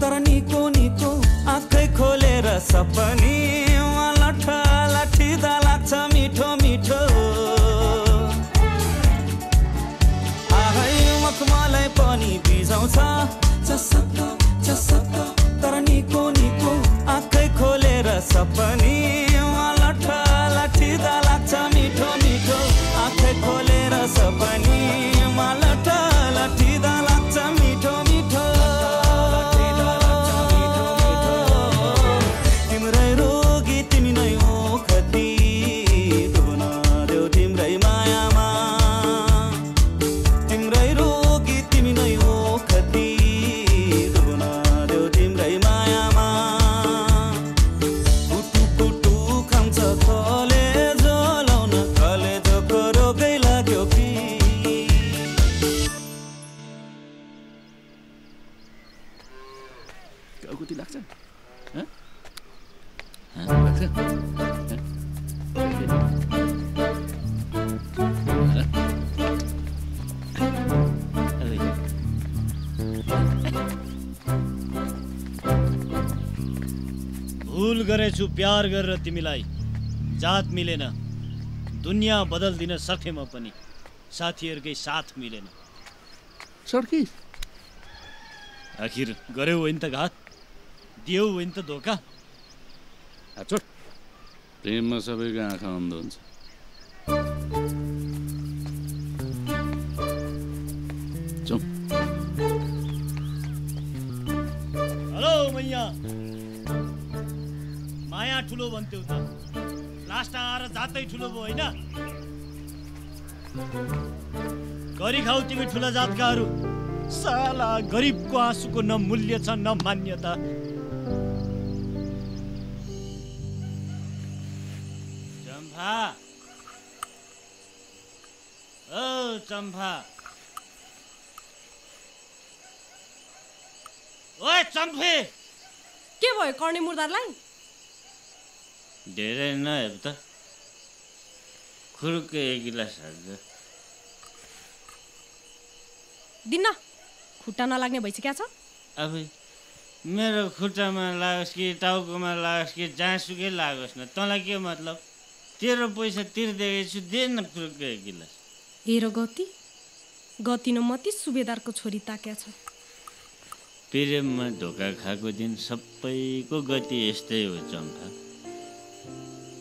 तर नीको नीको आँखें खोलेर सपनी लठा लठी दाला मिठो मिठो आहै मखमलै पनि बिजाउँछ चसक्क चसक्क तर नीको नीको आँखें खोलेर सपनी लठा लठी दाला मिठो मिठो आँखें खोलेर सपनी लठा लठी दाला मिठो मिठो भूल गरेछु प्यार गरेर तिमीलाई, जात मिलेन, दुनिया बदल दिन सके म पनि साथीहरुकै साथ मिलेन। सडकी आखिर गर्यो होइन त घात, दियो होइन त धोका। हचोट प्रेममा सबैको आँखा अन्ध हुन्छ। हेलो मैया, माया ठुलो भन्थ्यौ त, लास्ट आएर जातै ठुलो भयो हैन? गरी खाऊ तिमी ठुला जातकाहरू, साला गरिबको आँसुको न मूल्य छ न मान्यता। चम्फा ओ चम्फा, ओए चम्फे, के भयो कर्णे मुर्दालाई? धेरै नहेर त खुर्के एक गिलास हाल्छ दिन, खुट्टा नलाग्ने भइसक्या छ। अब मेरो खुट्टामा लागोस् कि टाउकोमा लागोस् कि जहाँसुकै लागोस् न, तँलाई के मतलब? तेरो पैसा तिर्दै छु, दे न खुर्के एक गिलास। हेर गति, गति नमती सुबेदारको छोरी ताक्या छ। प्रेममा धोका खाएको दिन सबैको गति यस्तै हो चम्फा।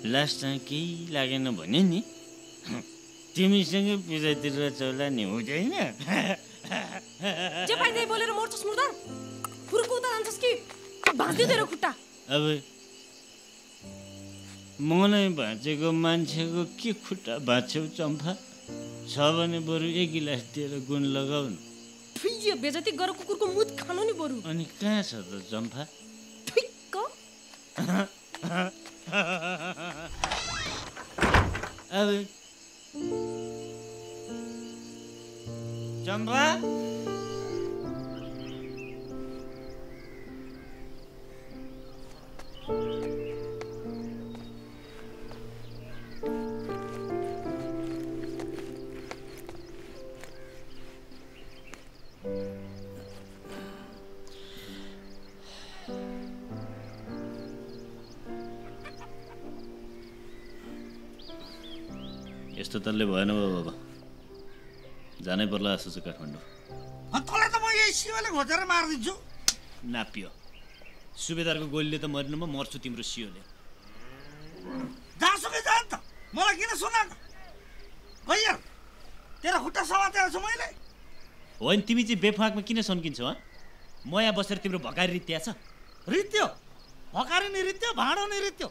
लास्ट टाइम केही लागेन भने नि तिमीसँगै पिजातिर चौला नि हुँदैन। अब मलाई भाँचेको मान्छेको के खुट्टा भाँच्यौ चम्फा? छ भने बरु एक गिलास दिएर गुण लगाउनु। बेजती गरेर कुकुरको मुत खानु नि बरु। अनि कहाँ छ त चम्फा? अब चम्फा, यस्तो तलले भएन बाबा, जानै पर्ला जस्तो छ काठमाडौँ। तँलाई त म यही सियोले घोचेर मारिदिन्छु। नापियो सुबेदारको गोलीले त मरिनुमा मर्छु तिम्रो सियोले। जहाँसुकै जान त, मलाई किन सुनाएको भैया? तेरो खुट्टा समातेको छु मैले। होइन तिमी चाहिँ बेफाकमा किन सन्किन्छौ? म यहाँ बसेर तिम्रो भकारी रित्या छ। रित्यो भकारी नि रित्यो, भाँडो नि रित्यो,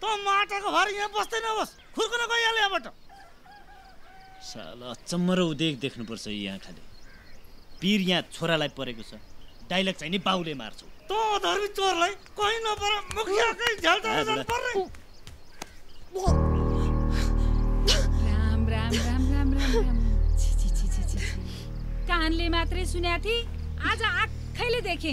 त माटाको भर यहाँ बस्दै नबस्, खुर्कुन गइहाल्यो यहाँबाट। साला अचम्म र उदेक देख्नुपर्छ यहाँ। खाले पीर यहाँ छोरालाई परेको छ, डाइलग चाहिँ नि बाउले मार्छौ। कानले मात्रै सुन्या थिए, आज आँखैले देखे।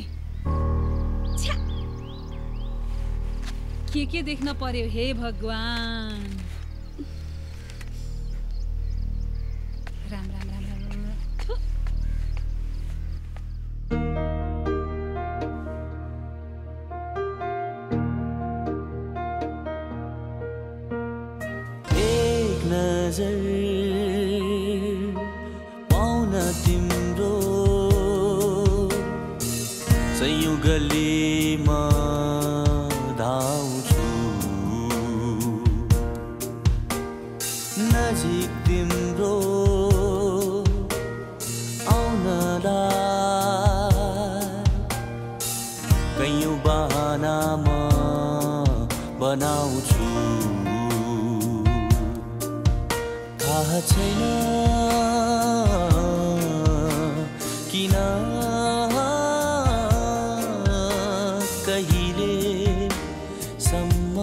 के देख्न पर्यो हे भगवान। राम राम राम राम राम। नजर पाउन तिम्रो सयौं गलीमा धाउँछु नजिक तिम्रो कैयौं बहानामा बनाउँछु थाहा छैन किन कहिले सम्म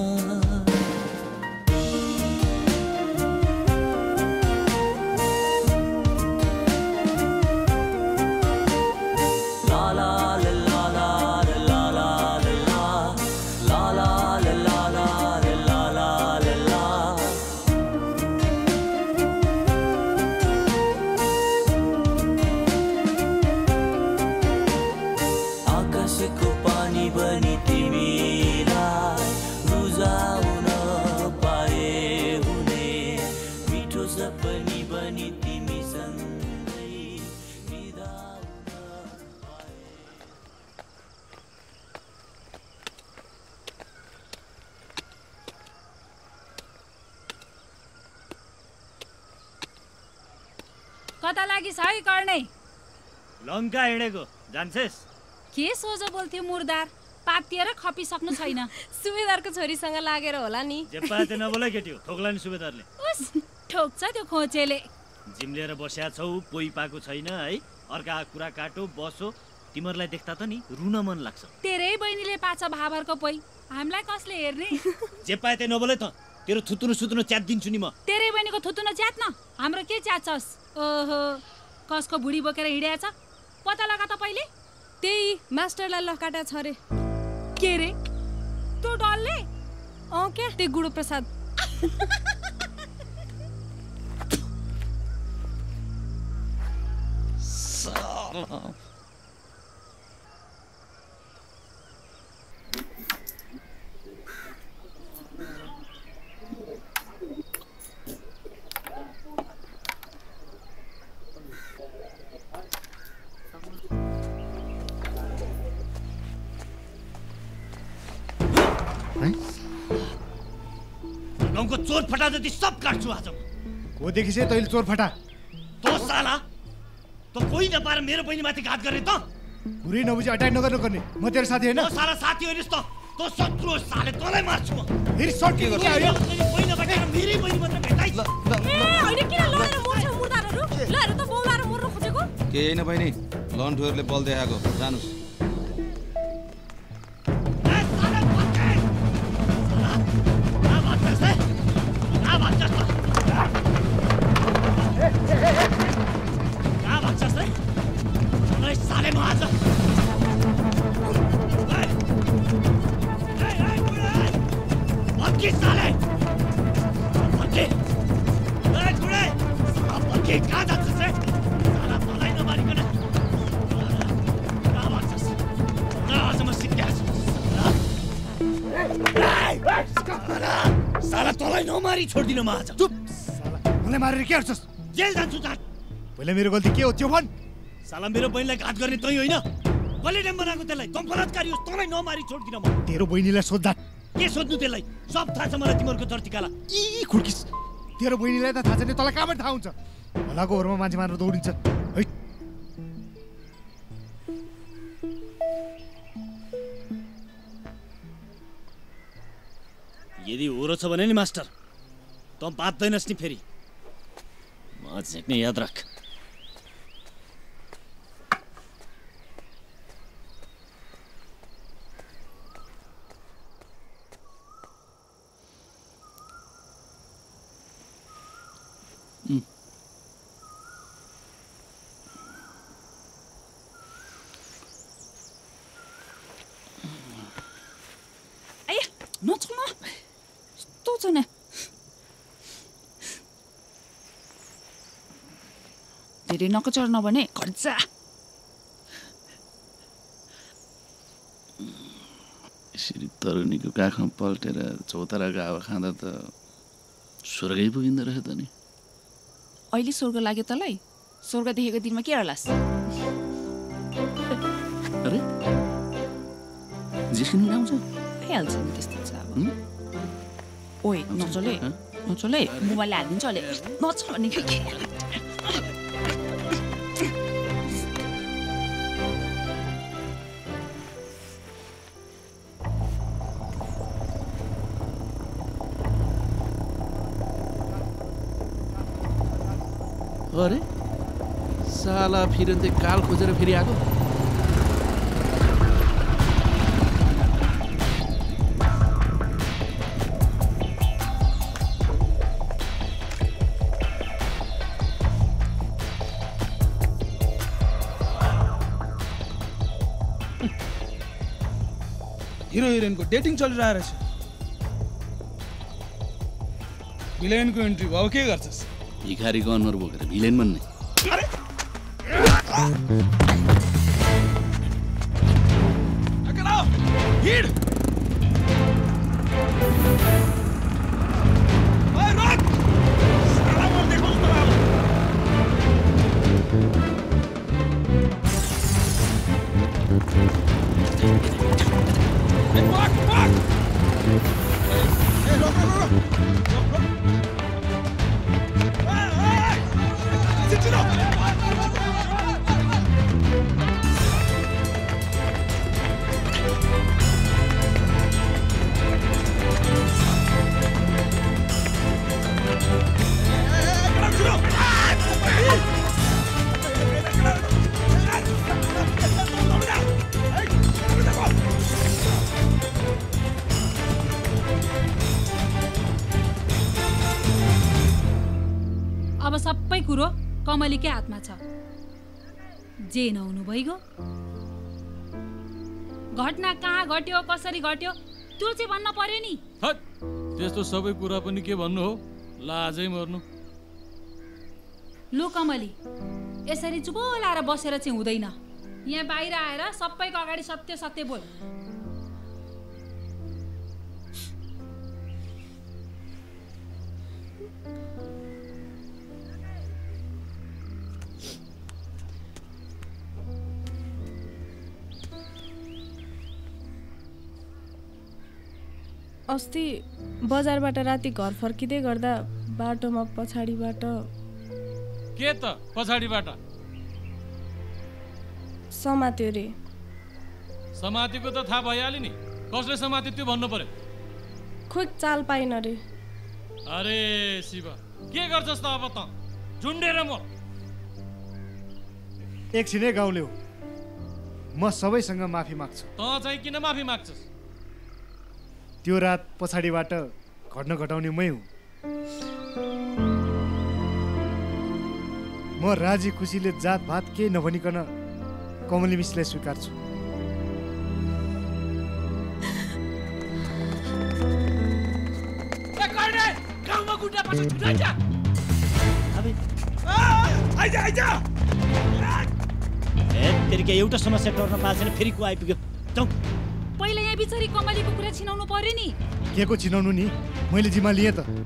कता लागी साई करने लंका हिड़ेको जान्छेस के सोझो बोल्थ्यो मुर्दार पातेर खपी सक्नु छैन सुबेदारको छोरीसँग लागेर होला नि जे पाते नबोले केटियो ठोक्ला नि सुबेदारले उस ठोक्छ त्यो खोचेले जिमलेर बस्या छौ पोइ पाको छैन है अर्का कुरा काटो बसो तिमरलाई देख्दा त नि रुन मन लाग्छ तेरै बहिनीले पाछा भाबरको पोइ हामीलाई कसले हेर्ने जे पाते नबोले त तेरो थुतुनु सुतुनु च्यात दिन्छु नि म तेरै बहिनीको थुतुनु च्यात न हाम्रो के च्यात छस् ओहो कसको बुढी बोकेर हिड्या छ पता लगा त पहिले त्यही मास्टरलाई लकाटा छ रे के रे त्यो डल्ले अ के त्यो गुरु प्रसाद गाउँको चोर फटा जति सब काट्छु आज को देखि से तैले चोर फटा तो साला तो कोही नपार मेरो बहिनी माथि घात गर्ने त कुरै नबुझी अट्याक नगर्नु गर्ने म तेरो साथी हैन तो साला साथी होइस् तो शत्रु साले तँलाई मार्छु म फेरि सट के गर्छु यो कोही नबटेर मेरै बहिनी मात्र भेटाइ ल ल हैन किन लडेर मोर्छ मुर्दारहरु लहरु त बोलाएर मोर्नु खोजेको के हैन बहिनी लन्ठुहरुले बल देखाको जानुस् छोड़ दिन म आज चुप साला मलाई मारेर के गर्छस् जेल जान्छु जात पहिले मेरो गल्ती के हो त्यो भन साला मेरो बहिनीलाई घात गर्ने तै होइन बले डम बनाको त्यसलाई तँ बलात्कारी होस् तँलाई नमारी छोड़ दिन म तेरो बहिनीलाई सोध्दा के सोध्नु त्यसलाई सब थाहा छ मलाई तिम्रो धरतीकाला ई खुड्किस तेरो बहिनीलाई त थाहा छैन तँलाई कामै थाहा हुन्छ भलाको घरमा मान्छे मारेर दौडिन्छ है यदि ओरो छ भने नि मास्टर तो बाँच्दैनस् नि फेरि म झेक्ने याद राख धेरै नकचर नबने खर्चा यसरी तरुनीको काखमा पल्टेर चौताराको हावा खाँदा त स्वर्गै पुगिँदो रहेछ त नि अहिले स्वर्ग लाग्यो तलाई, स्वर्ग देखेको दिनमा के रलास। अरे जेसिन आउँछ हेल्छ नि त्यस्तो छ अब। ओइ नचले नचले मोबाइल हाल्दिन्छ अहिले नच भन्ने के। अरे साला फिर काल खोजेर फेरि आएको। हिरो हिरोइन को डेटिङ चलिरहेको रहेछ। विलेन को एन्ट्री भयो के गर्छस्? भिखारी को अनुहार बोकेर भिलेन भन्ने। अरे पकडाओ हिड। ओए रक साला म देखौ त अब। Rock rock a rock rock rock अब सबै कुरो कमलीकै हातमा छ। जे नहुनु भइगयो, घटना कहाँ घट्यो कसरी घट्यो त्यो चाहिँ भन्न पर्यो नि। हट त्यस्तो सबै कुरा पनि के भन्नु हो, लाजै मर्नु। लो कमली यसरी चुपो लाएर बसेर चाहिँ हुँदैन, यहाँ बाहिर आएर सबैको अगाडि सत्य सत्य बोल। अस्ति बजारबाट राति घर फर्किँदै गर्दा बाटोमा पछाडीबाट के त पछाडीबाट समात्यो रे। समातेको त थाहा भइहाल्यो नि, कसले समात्यो त्यो भन्नु पर्यो। खोइ चाल पाइन रे। अरे शिव के गर्छस् त अब त झुन्डेर म। एकछिनै गाउँले हो, म सबैसँग माफी माग्छु। त चाहिँ किन माफी माग्छस्? त्यो रात पछाडीबाट घट्न घटाउने मै हुँ। म राजी खुसीले जात भात केही नभनिकन कमली मिसलाई स्वीकार्छु। एउटा समस्या टर्न पाएन फेरि को आइपुग्यो। पहिले यहाँ बिचारी कमलीको कुरा छिनाउनु पर्यो नि। के को छिनाउनु नि, मैले जिम्मा लिए त। अब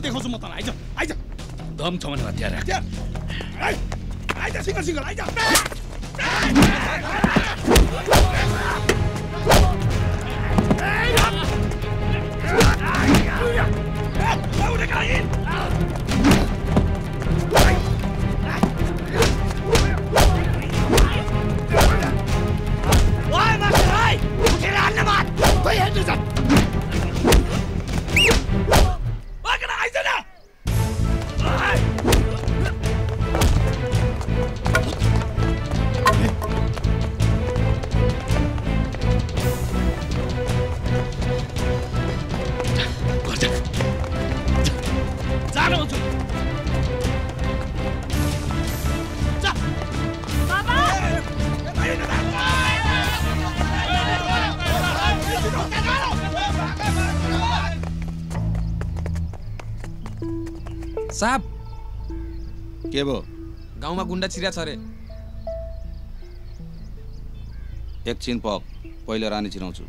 देखाउँछु म तलाई। आइज आइज दम छ भने हतियार। 来一下，single，来一下。来我的卡因。 साहब के भो गाँव में गुंडा छिरा छरे एकछिन पक पहिले रानी छिराउँछु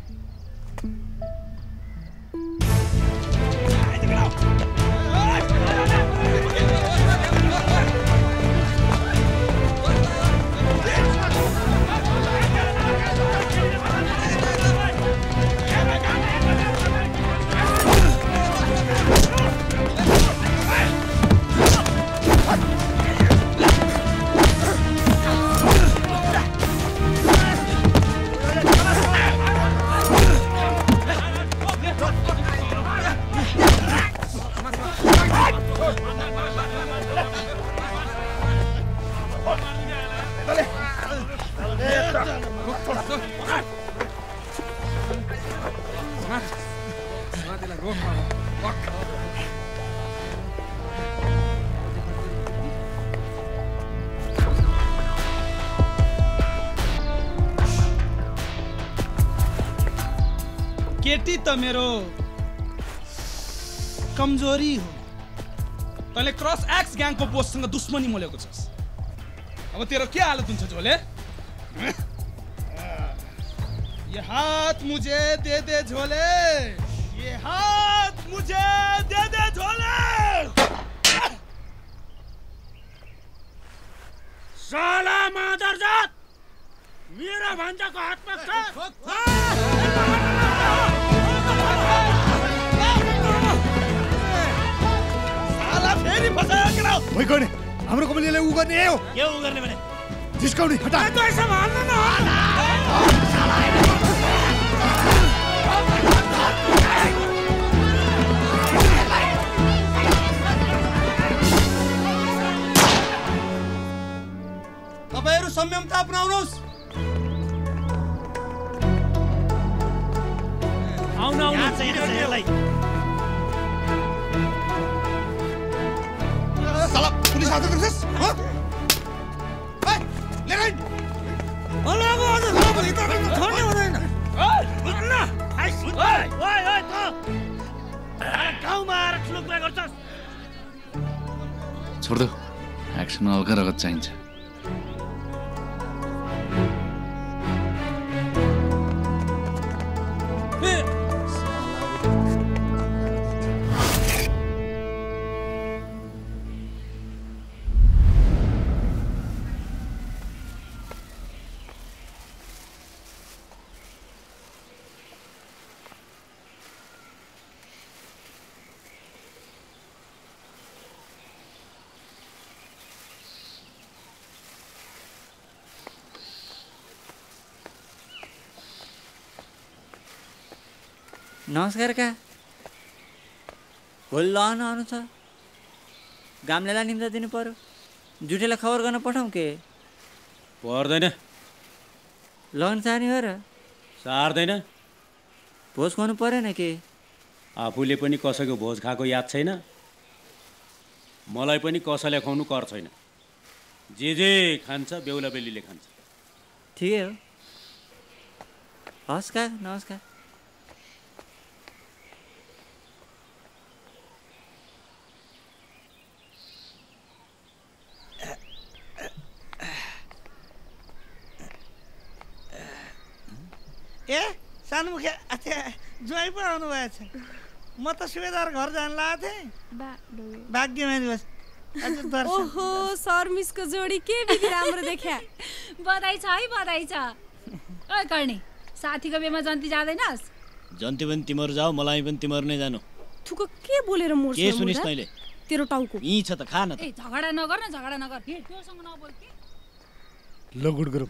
केटी त मेरो कमजोरी हो तैले क्रस एक्स गैंग को बोससँग दुश्मनी मोलेको छस् अब तेरो के हालत हुन्छ झोले ये हाथ मुझे दे दे झोले ये हाथ मुझे दे दे झोले साला मादरजात मेरा भांजा को हाथ में कर कोई कोई नहीं, हमरो को मिले उगर नहीं हो। ये उगर नहीं बने। जिसका उन्हें हटा। तो ऐसा मारना ना होना। तब ये रुस सम्यमता अपनाओ रुस। आओ ना उन्हें लाई। पुलिस आते करते हैं, हाँ? भाई, ले रहे हैं। अल्लाह को आते हैं, बस इतना करते हैं, छोड़ने वाले हैं ना? उतना, भाई, भाई, तो, अरे गाँव में आरक्षण लोग क्या करते हैं? छोड़ दो, एक्शन में अलग रगत चाहिए ना? नमस्कार का भोल लहन आउनु छ गाम्लेलाई निम्दा दिनु पर्यो जुठेलाई खबर गर्न पठाऊ के पर्दैन लहन सानी हो र सार्दैन भोज खुवाउनु परेन के आफूले पनि कसैको भोज खाएको याद छैन मलाई पनि कसैले खुवाउनु कर छैन जे जे खान्छ बेहुला बेलीले खान्छ ठिकै हो हस् का नमस्कार ज्वाई पर आने वाला था, मत सुबह दार घर जान लाये थे, भाग्य में बस, ओहो सरमिसको जोडी के बिति राम्रो देख्या। बधाई छ है, बधाई छ। ओइ कर्णी, साथीको बेमा जन्ती जादैनस्? जन्ती पनि तिम्रो जाऊ, मलाई पनि तिम्रो नै जानु। थुको के बोलेर मोर्छ? के सुनिस् तैले? तेरो टाउको यी छ त, खा न त। ए झगडा नगर न, झगडा नगर। त्योसँग नबोल के। लगुड गरौ।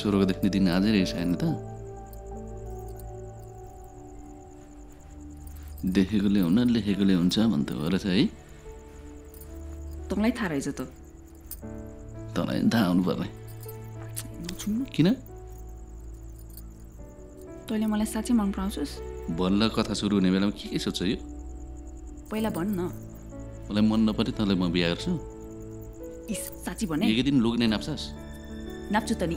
सुरुको देख्ने दिन आजै रहेछ हैन त? देखेकोले हुन लेखेकोले हुन्छ भन्थ्यो रहेछ है। तँलाई थाहा रहेछ त? तँलाई थाहा हुनुपर्ने। किन? तैँले मलाई साँच्चै मन पराउँछस्? बल्ल कथा सुरु हुने बेलामा के के सोच्छ यो? पहिला भन्न। मलाई मन नपरे तँलाई म बिहा गर्छु। इस साँच्चै भने? एक दिन लोग्ने नाप्छस्? नाप्छु त नि।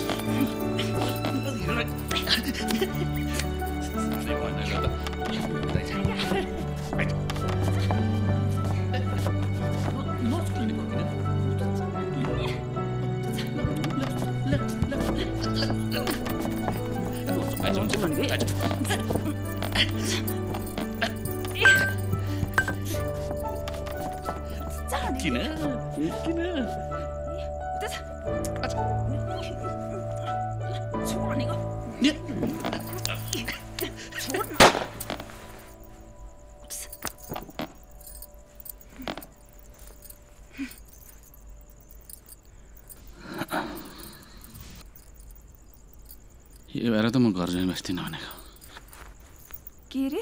त म घर जान बस्दिन भनेको। के रे?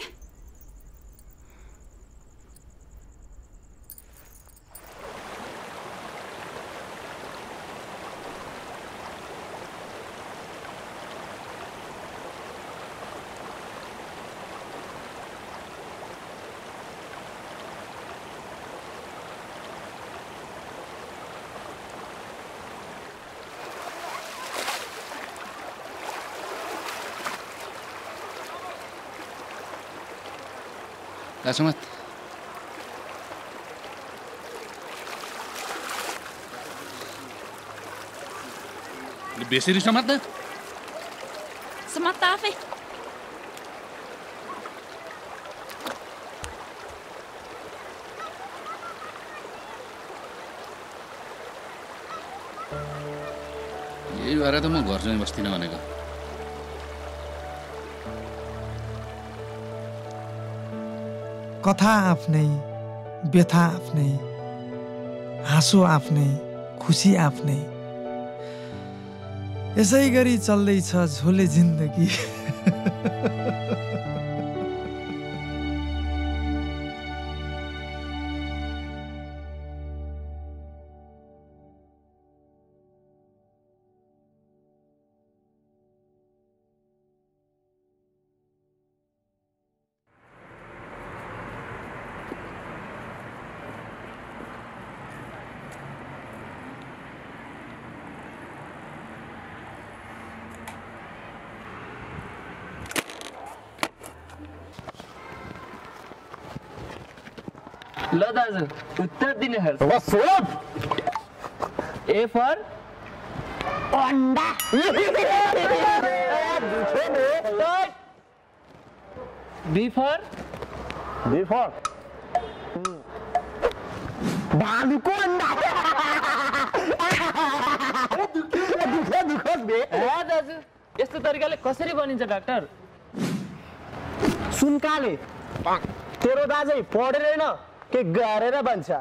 कासुमत बेसी रिस नमात्दा। समात्दा आफै। यही भएर त म घर जान बस्दिनँ भनेको। कथा आफ्नै, व्यथा आफ्नै, हाँसो आफ्नै, खुसी आफ्नै, यसै गरी चल्दैछ झोले जिन्दगी। लो दाजू उत्तर दिन हर ए फॉर अंडा बी फॉर भालू को अंडा दुखे दुखोस बे ए दाजू यस्तो तरिकाले कसरी बनिन्छ डाक्टर सुनकाले तेरो दाजै पढेन के गरेर बन्छ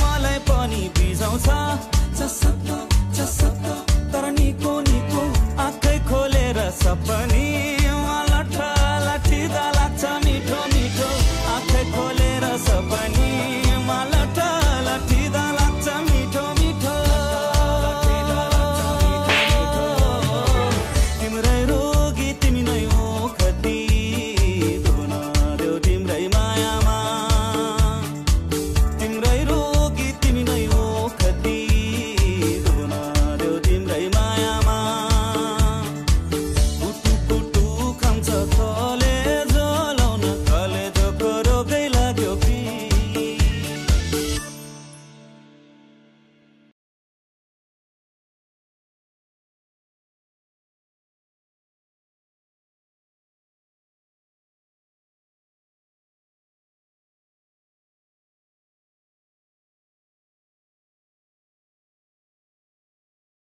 मलाई पनि बिजाउँछ